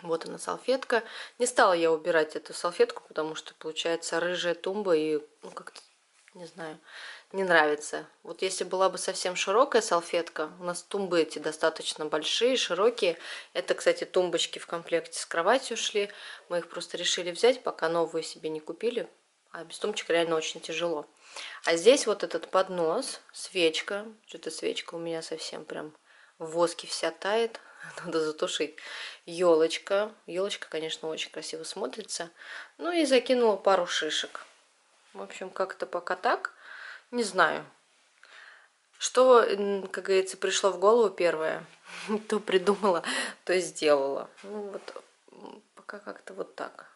Вот она, салфетка. Не стала я убирать эту салфетку, потому что получается рыжая тумба и, ну, как-то, не знаю, не нравится. Вот если была бы совсем широкая салфетка, у нас тумбы эти достаточно большие, широкие. Это, кстати, тумбочки в комплекте с кроватью шли. Мы их просто решили взять, пока новую себе не купили. А без тумбочек реально очень тяжело. А здесь вот этот поднос, свечка. Что-то свечка у меня совсем прям в воске вся тает. Надо затушить. Елочка. Елочка, конечно, очень красиво смотрится. Ну и закинула пару шишек. В общем, как-то пока так. Не знаю. Что, как говорится, пришло в голову первое, то придумала, то сделала. Ну вот, пока как-то вот так.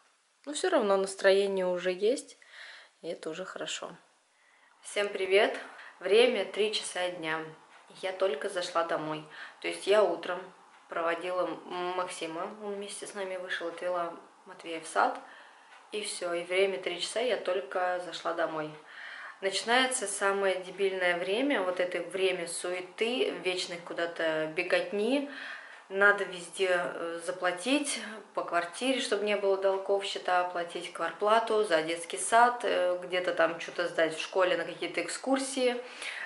Но все равно настроение уже есть, и это уже хорошо. Всем привет! Время три часа дня. Я только зашла домой. То есть я утром проводила Максима, он вместе с нами вышел, отвела Матвея в сад. И все, и время три часа, я только зашла домой. Начинается самое дебильное время, вот это время суеты, вечных куда-то беготни. Надо везде заплатить по квартире, чтобы не было долгов, счета оплатить, квартплату, за детский сад, где-то там что-то сдать в школе на какие-то экскурсии.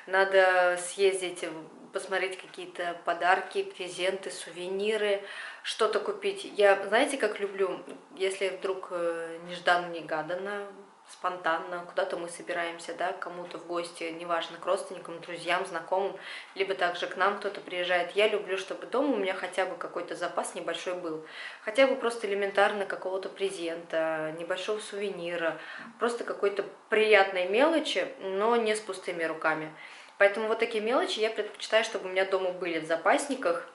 Надо съездить, посмотреть какие-то подарки, презенты, сувениры, что-то купить. Я, знаете, как люблю, если вдруг нежданно-негаданно, спонтанно, куда-то мы собираемся, да, кому-то в гости, неважно, к родственникам, друзьям, знакомым, либо также к нам кто-то приезжает. Я люблю, чтобы дома у меня хотя бы какой-то запас небольшой был. Хотя бы просто элементарно какого-то презента, небольшого сувенира, просто какой-то приятной мелочи, но не с пустыми руками. Поэтому вот такие мелочи я предпочитаю, чтобы у меня дома были в запасниках.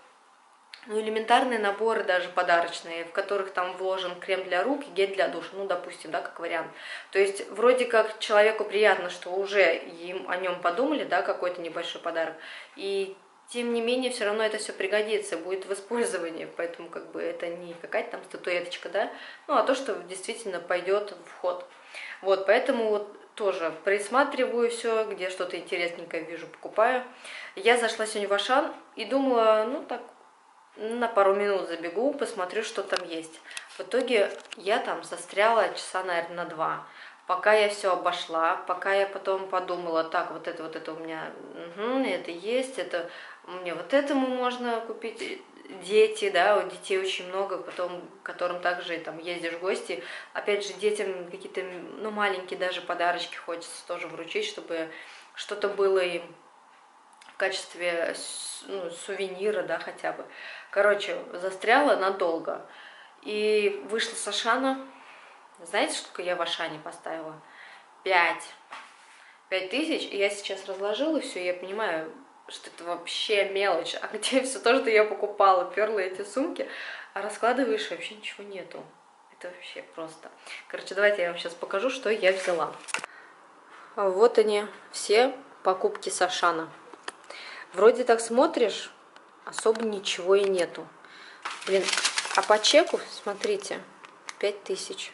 Ну, элементарные наборы даже подарочные, в которых там вложен крем для рук и гель для душа, ну, допустим, да, как вариант. То есть, вроде как человеку приятно, что уже им, о нем подумали, да, какой-то небольшой подарок. И, тем не менее, все равно это все пригодится, будет в использовании. Поэтому, как бы, это не какая-то там статуэточка, да, ну, а то, что действительно пойдет в ход. Вот, поэтому вот... Тоже присматриваю все, где что-то интересненькое вижу, покупаю. Я зашла сегодня в Ашан и думала, ну так, на пару минут забегу, посмотрю, что там есть. В итоге я там застряла часа, наверное, на два. Пока я все обошла, пока я потом подумала, так, вот это, вот это у меня, угу, это есть, это мне вот этому можно купить. Дети, да, у детей очень много, потом, которым также там ездишь в гости. Опять же, детям какие-то, ну, маленькие даже подарочки хочется тоже вручить, чтобы что-то было им в качестве, ну, сувенира, да, хотя бы. Короче, застряла надолго. И вышла с Ашана. Знаете, сколько я в Ашане поставила? Пять. Пять тысяч. И я сейчас разложила все, я понимаю... что это вообще мелочь, а где все то, что я покупала, перла эти сумки, а раскладываешь, вообще ничего нету. Это вообще просто. Короче, давайте я вам сейчас покажу, что я взяла. Вот они, все покупки с Ашана. Вроде так смотришь, особо ничего и нету. Блин, а по чеку, смотрите, пять тысяч.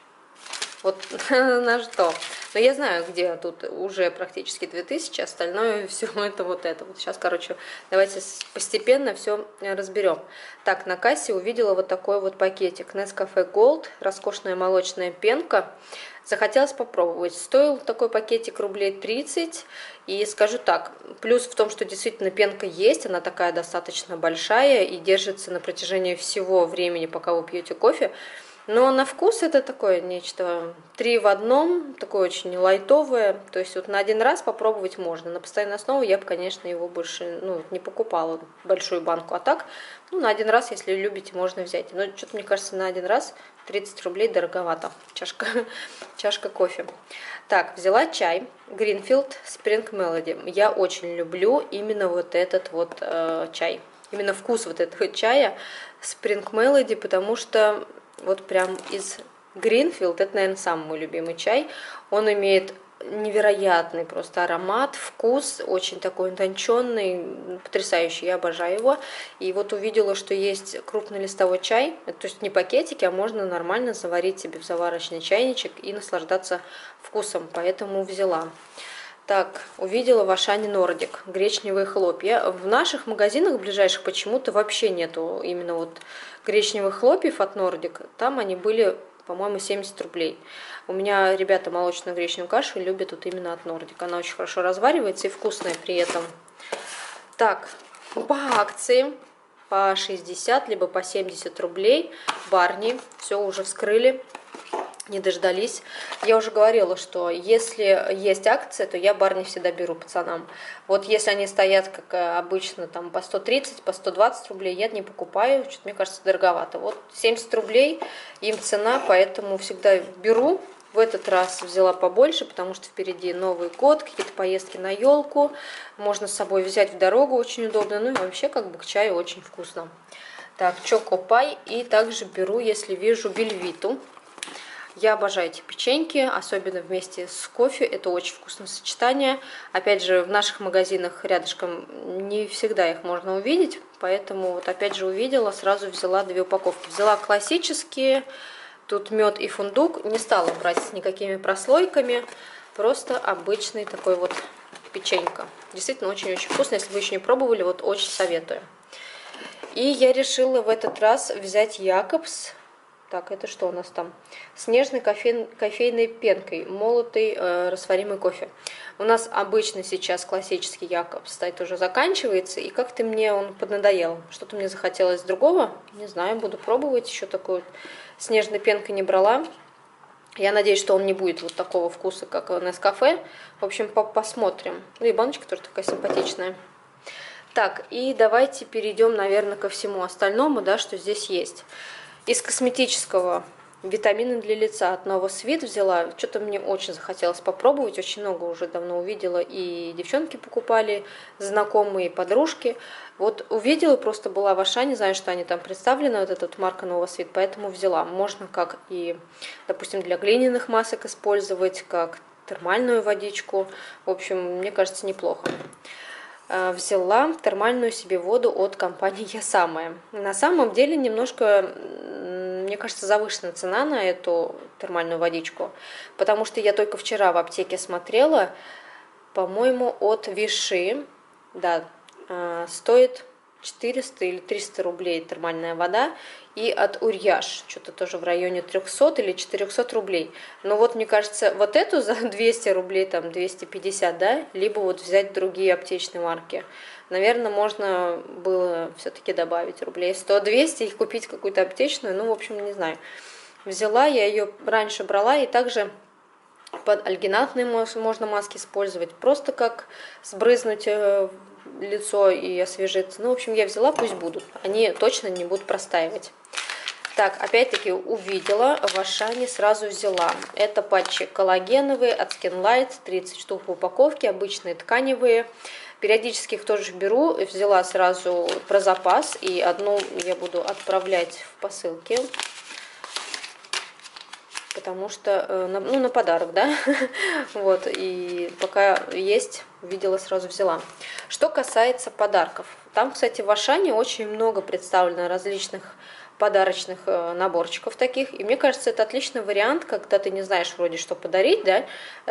Вот на что. Но я знаю, где тут уже практически две тысячи, остальное все это вот это. Вот сейчас, короче, давайте постепенно все разберем. Так, на кассе увидела вот такой вот пакетик. Nescafe Gold, роскошная молочная пенка. Захотелось попробовать. Стоил такой пакетик рублей тридцать. И скажу так, плюс в том, что действительно пенка есть, она такая достаточно большая и держится на протяжении всего времени, пока вы пьете кофе. Но на вкус это такое нечто три в одном, такое очень лайтовое. То есть вот на один раз попробовать можно. На постоянной основе я бы, конечно, его больше, ну, не покупала, большую банку. А так, ну, на один раз, если любите, можно взять. Но что-то, мне кажется, на один раз тридцать рублей дороговато. Чашка, чашка кофе. Так, взяла чай Greenfield Spring Melody. Я очень люблю именно вот этот вот э, чай. Именно вкус вот этого чая Spring Melody, потому что... Вот прям из Greenfield, это, наверное, самый мой любимый чай. Он имеет невероятный просто аромат, вкус, очень такой утонченный, потрясающий, я обожаю его. И вот увидела, что есть крупнолистовой чай, то есть не пакетики, а можно нормально заварить себе в заварочный чайничек и наслаждаться вкусом, поэтому взяла. Так, увидела в Ашане Nordik, гречневые хлопья. В наших магазинах ближайших почему-то вообще нету именно вот гречневых хлопьев от Nordik. Там они были, по-моему, семьдесят рублей. У меня ребята молочную гречневую кашу любят вот именно от Nordik. Она очень хорошо разваривается и вкусная при этом. Так, по акции по шестьдесят, либо по семьдесят рублей. Барни, все уже вскрыли. Не дождались. Я уже говорила, что если есть акция, то я Барни всегда беру пацанам. Вот если они стоят, как обычно, там по сто тридцать, по сто двадцать рублей, я не покупаю, что-то, мне кажется, дороговато. Вот семьдесят рублей им цена, поэтому всегда беру. В этот раз взяла побольше, потому что впереди Новый год, какие-то поездки на елку. Можно с собой взять в дорогу, очень удобно. Ну и вообще, как бы, к чаю очень вкусно. Так, чоко-пай. И также беру, если вижу, Бельвиту. Я обожаю эти печеньки, особенно вместе с кофе. Это очень вкусное сочетание. Опять же, в наших магазинах рядышком не всегда их можно увидеть. Поэтому вот опять же увидела, сразу взяла две упаковки. Взяла классические. Тут мед и фундук. Не стала брать с никакими прослойками. Просто обычный такой вот печенька. Действительно очень-очень вкусно. Если вы еще не пробовали, вот очень советую. И я решила в этот раз взять Jacobs. Так, это что у нас там? С нежной кофе... кофейной пенкой. Молотый э, растворимый кофе. У нас обычно сейчас классический Jacobs стоит, уже заканчивается. И как-то мне он поднадоел. Что-то мне захотелось другого. Не знаю, буду пробовать. Еще такую снежной пенкой не брала. Я надеюсь, что он не будет вот такого вкуса, как Nescafe. В общем, по посмотрим. Ну и баночка тоже такая симпатичная. Так, и давайте перейдем, наверное, ко всему остальному, да, что здесь есть. Из косметического витамины для лица от Novosvit взяла. Что-то мне очень захотелось попробовать. Очень много уже давно увидела. И девчонки покупали, знакомые, подружки. Вот увидела, просто была в Ашане, знаю, что они там представлены, вот эта вот марка Novosvit, поэтому взяла. Можно как и, допустим, для глиняных масок использовать, как термальную водичку. В общем, мне кажется, неплохо. Взяла термальную себе воду от компании Я Самая. На самом деле немножко, мне кажется, завышена цена на эту термальную водичку, потому что я только вчера в аптеке смотрела, по-моему, от Виши, да, стоит четыреста или триста рублей термальная вода, и от Урьяж, что-то тоже в районе трёхсот или четырёхсот рублей. Но вот, мне кажется, вот эту за двести рублей, там, двести пятьдесят, да, либо вот взять другие аптечные марки. Наверное, можно было все-таки добавить рублей сто-двести и купить какую-то аптечную, ну, в общем, не знаю. Взяла, я ее раньше брала, и также... Под альгинатные можно маски использовать, просто как сбрызнуть лицо и освежиться. Ну, в общем, я взяла, пусть будут. Они точно не будут простаивать. Так, опять-таки увидела, в Ашане сразу взяла. Это патчи коллагеновые от Skin Light, тридцать штук в упаковке, обычные тканевые. Периодически их тоже беру, взяла сразу про запас, и одну я буду отправлять в посылке. Потому что, ну, на подарок, да, вот, и пока есть, видела, сразу взяла. Что касается подарков, там, кстати, в Ашане очень много представлено различных подарочных наборчиков таких, и мне кажется, это отличный вариант, когда ты не знаешь вроде, что подарить, да,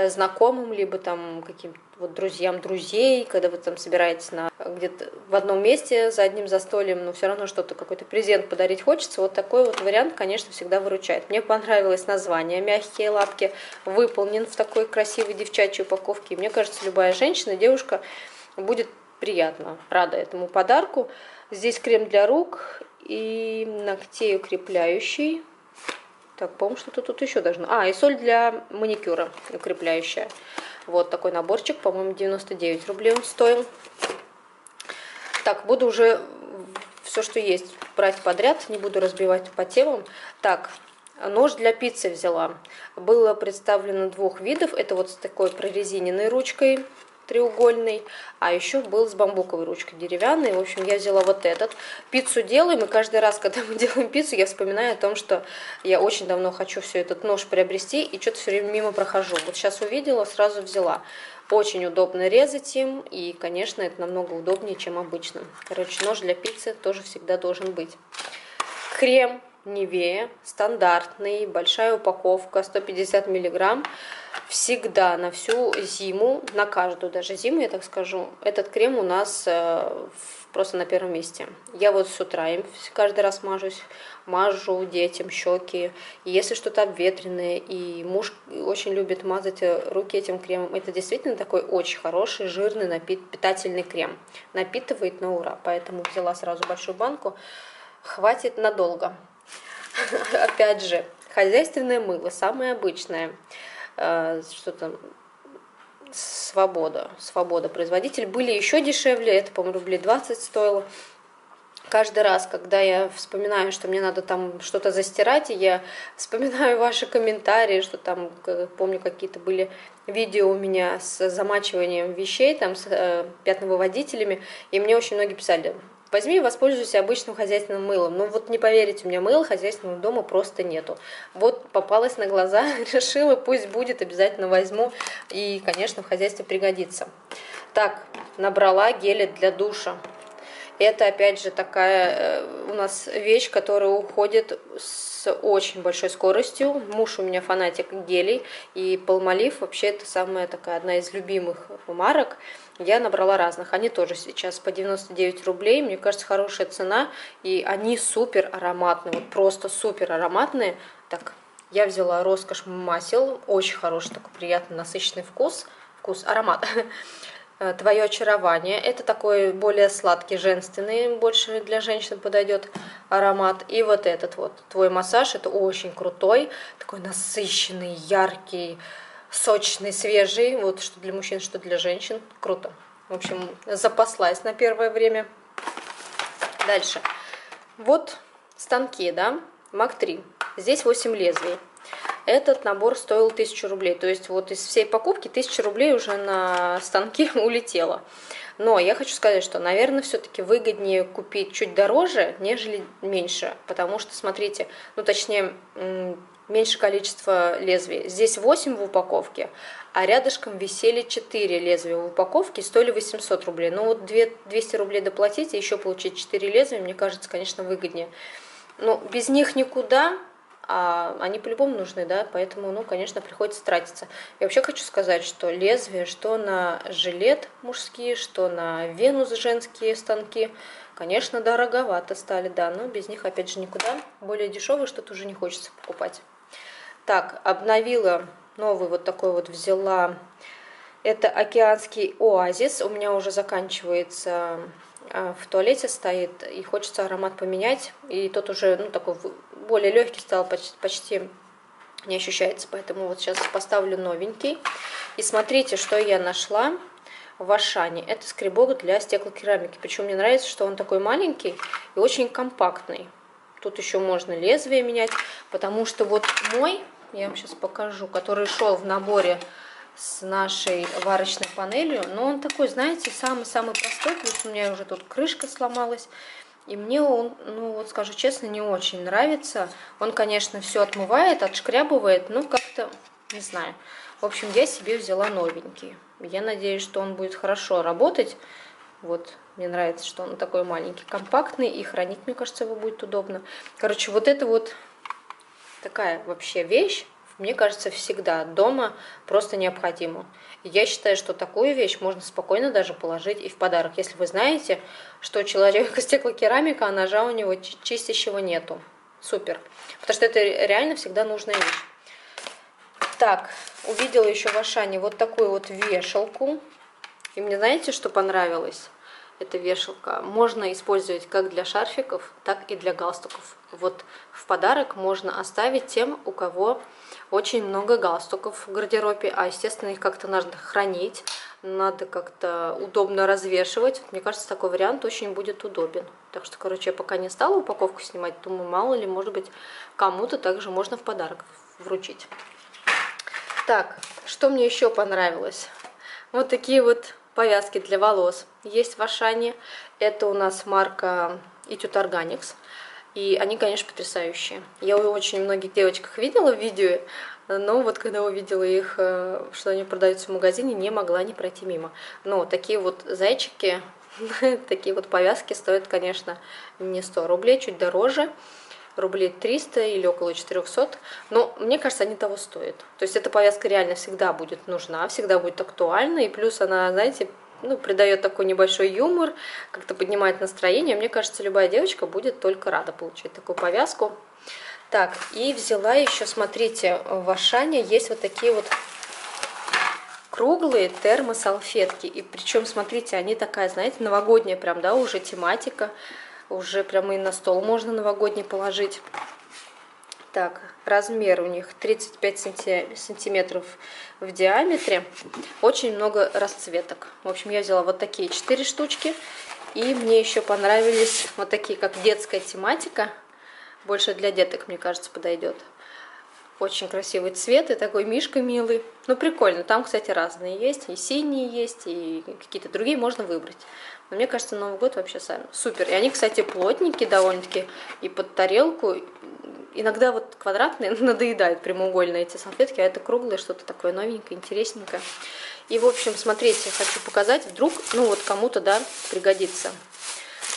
знакомым, либо там каким-то вот друзьям друзей, когда вы там собираетесь на где-то в одном месте за одним застольем, но все равно что-то, какой-то презент подарить хочется, вот такой вот вариант, конечно, всегда выручает. Мне понравилось название «Мягкие лапки», выполнен в такой красивой девчачьей упаковке, и мне кажется, любая женщина, девушка будет приятно, рада этому подарку. Здесь крем для рук и ногтей укрепляющий. Так, по-моему, что-то тут еще должно. А, и соль для маникюра укрепляющая. Вот такой наборчик, по-моему, девяносто девять рублей он стоил. Так, буду уже все, что есть, брать подряд. Не буду разбивать по темам. Так, нож для пиццы взяла. Было представлено двух видов. Это вот с такой прорезиненной ручкой, треугольный, а еще был с бамбуковой ручкой деревянной. В общем, я взяла вот этот. Пиццу делаем, и каждый раз, когда мы делаем пиццу, я вспоминаю о том, что я очень давно хочу все этот нож приобрести, и что-то все время мимо прохожу. Вот сейчас увидела, сразу взяла. Очень удобно резать им, и, конечно, это намного удобнее, чем обычно. Короче, нож для пиццы тоже всегда должен быть. Крем Nivea, стандартный, большая упаковка, сто пятьдесят миллиграмм, всегда на всю зиму, на каждую даже зиму, я так скажу, этот крем у нас э, просто на первом месте. Я вот с утра им каждый раз мажусь, мажу детям щеки, и если что-то обветренное, и муж очень любит мазать руки этим кремом, это действительно такой очень хороший, жирный, напит... питательный крем, напитывает на ура, поэтому взяла сразу большую банку, хватит надолго. Опять же, хозяйственное мыло, самое обычное, что там, свобода, свобода производитель, были еще дешевле, это, по-моему, рублей двадцать стоило. каждый раз, когда я вспоминаю, что мне надо там что-то застирать, и я вспоминаю ваши комментарии, что там, помню, какие-то были видео у меня с замачиванием вещей, там, с э, пятновыводителями, и мне очень многие писали: возьми и воспользуйся обычным хозяйственным мылом. Ну вот не поверите, у меня мыла хозяйственного дома просто нету. Вот попалась на глаза, решила, пусть будет, обязательно возьму. И, конечно, в хозяйстве пригодится. Так, набрала гели для душа. Это, опять же, такая у нас вещь, которая уходит с очень большой скоростью. Муж у меня фанатик гелей, и Palmolive вообще это самая такая одна из любимых марок. Я набрала разных. Они тоже сейчас по девяносто девять рублей. Мне кажется, хорошая цена. И они супер ароматные. Вот просто супер ароматные. Так, я взяла роскошь масел. Очень хороший, такой приятный, насыщенный вкус. Вкус, аромат. Твое очарование. Это такой более сладкий, женственный, больше для женщин подойдет аромат. И вот этот вот, твой массаж, это очень крутой, такой насыщенный, яркий, сочный, свежий. Вот что для мужчин, что для женщин. Круто. В общем, запаслась на первое время. Дальше. Вот станки, да, Мак три. Здесь восемь лезвий. Этот набор стоил тысячу рублей, то есть вот из всей покупки тысяча рублей уже на станки улетело. Но я хочу сказать, что, наверное, все-таки выгоднее купить чуть дороже, нежели меньше, потому что, смотрите, ну точнее, меньше количество лезвий. Здесь восемь в упаковке, а рядышком висели четыре лезвия в упаковке, стоили восемьсот рублей. Ну вот двести рублей доплатить и еще получить четыре лезвия, мне кажется, конечно, выгоднее. Но без них никуда. А они по-любому нужны, да, поэтому, ну, конечно, приходится тратиться. Я вообще хочу сказать, что лезвие, что на жилет мужские, что на Venus женские станки, конечно, дороговато стали, да, но без них, опять же, никуда. Более дешевые что-то уже не хочется покупать. Так, обновила новый вот такой вот, взяла. Это океанский оазис, у меня уже заканчивается... В туалете стоит, и хочется аромат поменять. И тот уже, ну, такой более легкий стал, почти, почти не ощущается. Поэтому вот сейчас поставлю новенький. И смотрите, что я нашла в Ашане. Это скребок для стеклокерамики. Причем мне нравится, что он такой маленький и очень компактный. Тут еще можно лезвие менять. Потому что вот мой, я вам сейчас покажу, который шел в наборе с нашей варочной панелью, но он такой, знаете, самый-самый простой, плюс у меня уже тут крышка сломалась, и мне он, ну вот скажу честно, не очень нравится. Он, конечно, все отмывает, отшкрябывает, но как-то, не знаю. В общем, я себе взяла новенький. Я надеюсь, что он будет хорошо работать. Вот, мне нравится, что он такой маленький, компактный, и хранить, мне кажется, его будет удобно. Короче, вот это вот такая вообще вещь, мне кажется, всегда дома просто необходимо. Я считаю, что такую вещь можно спокойно даже положить и в подарок, если вы знаете, что у человека стеклокерамика, а ножа у него чистящего нету. Супер. Потому что это реально всегда нужная вещь. Так, увидела еще в Ашане вот такую вот вешалку. И мне, знаете, что понравилось? Эта вешалка можно использовать как для шарфиков, так и для галстуков. Вот в подарок можно оставить тем, у кого очень много галстуков в гардеробе, а, естественно, их как-то надо хранить, надо как-то удобно развешивать. Мне кажется, такой вариант очень будет удобен. Так что, короче, я пока не стала упаковку снимать, думаю, мало ли, может быть, кому-то также можно в подарок вручить. Так, что мне еще понравилось? Вот такие вот повязки для волос есть в Ашане. Это у нас марка Etude Organics. И они, конечно, потрясающие. Я у очень многих девочек видела в видео, но вот когда увидела их, что они продаются в магазине, не могла не пройти мимо. Но такие вот зайчики, такие вот повязки стоят, конечно, не сто рублей, чуть дороже. Рублей триста или около четырехсот, но мне кажется, они того стоят. То есть эта повязка реально всегда будет нужна, всегда будет актуальна, и плюс она, знаете, ну, придает такой небольшой юмор, как-то поднимает настроение. Мне кажется, любая девочка будет только рада получать такую повязку. Так, и взяла еще, смотрите, в Ашане есть вот такие вот круглые термосалфетки, и причем, смотрите, они такая, знаете, новогодняя прям, да, уже тематика. Уже прямо и на стол можно новогодний положить. Так, размер у них тридцать пять сантиметров в диаметре. Очень много расцветок. В общем, я взяла вот такие четыре штучки. И мне еще понравились вот такие, как детская тематика. Больше для деток, мне кажется, подойдет. Очень красивый цвет и такой мишка милый. Ну, прикольно. Там, кстати, разные есть. И синие есть, и какие-то другие можно выбрать. Но мне кажется, Новый год вообще сами. Супер. И они, кстати, плотненькие довольно-таки. И под тарелку. Иногда вот квадратные надоедают прямоугольные эти салфетки. А это круглые, что-то такое новенькое, интересненькое. И, в общем, смотрите, хочу показать. Вдруг, ну, вот кому-то, да, пригодится.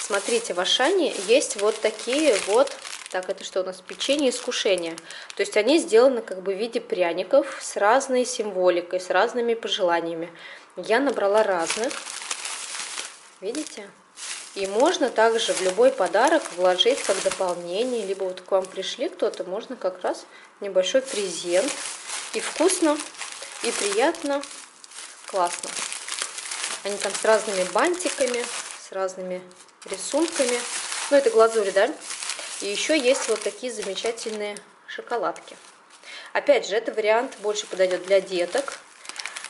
Смотрите, в Ашане есть вот такие вот... Так, это что у нас? Печенье искушения. То есть они сделаны как бы в виде пряников с разной символикой, с разными пожеланиями. Я набрала разных. Видите? И можно также в любой подарок вложить как дополнение. Либо вот к вам пришли кто-то, можно как раз небольшой презент. И вкусно, и приятно, классно. Они там с разными бантиками, с разными рисунками. Ну, это глазурь, да? И еще есть вот такие замечательные шоколадки. Опять же, этот вариант больше подойдет для деток.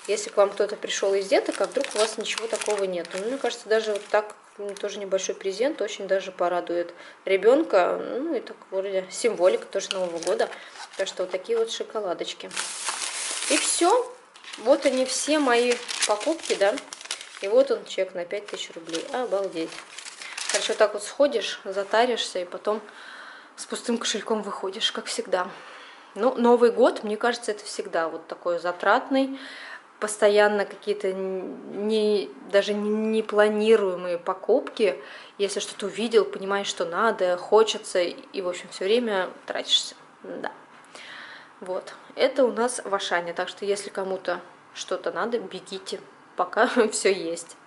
Если к вам кто-то пришел из деток, а вдруг у вас ничего такого нет. Ну, мне кажется, даже вот так тоже небольшой презент очень даже порадует ребенка. Ну, и так вроде символика тоже Нового года. Так что вот такие вот шоколадочки. И все. Вот они все мои покупки, да. И вот он чек на пять тысяч рублей. Обалдеть. Хорошо, так вот сходишь, затаришься и потом с пустым кошельком выходишь, как всегда. Ну, Новый год, мне кажется, это всегда вот такой затратный. Постоянно какие-то не, даже непланируемые покупки. Если что-то увидел, понимаешь, что надо, хочется и, в общем, все время тратишься. Да. Вот. Это у нас в Ашане. Так что, если кому-то что-то надо, бегите, пока все есть.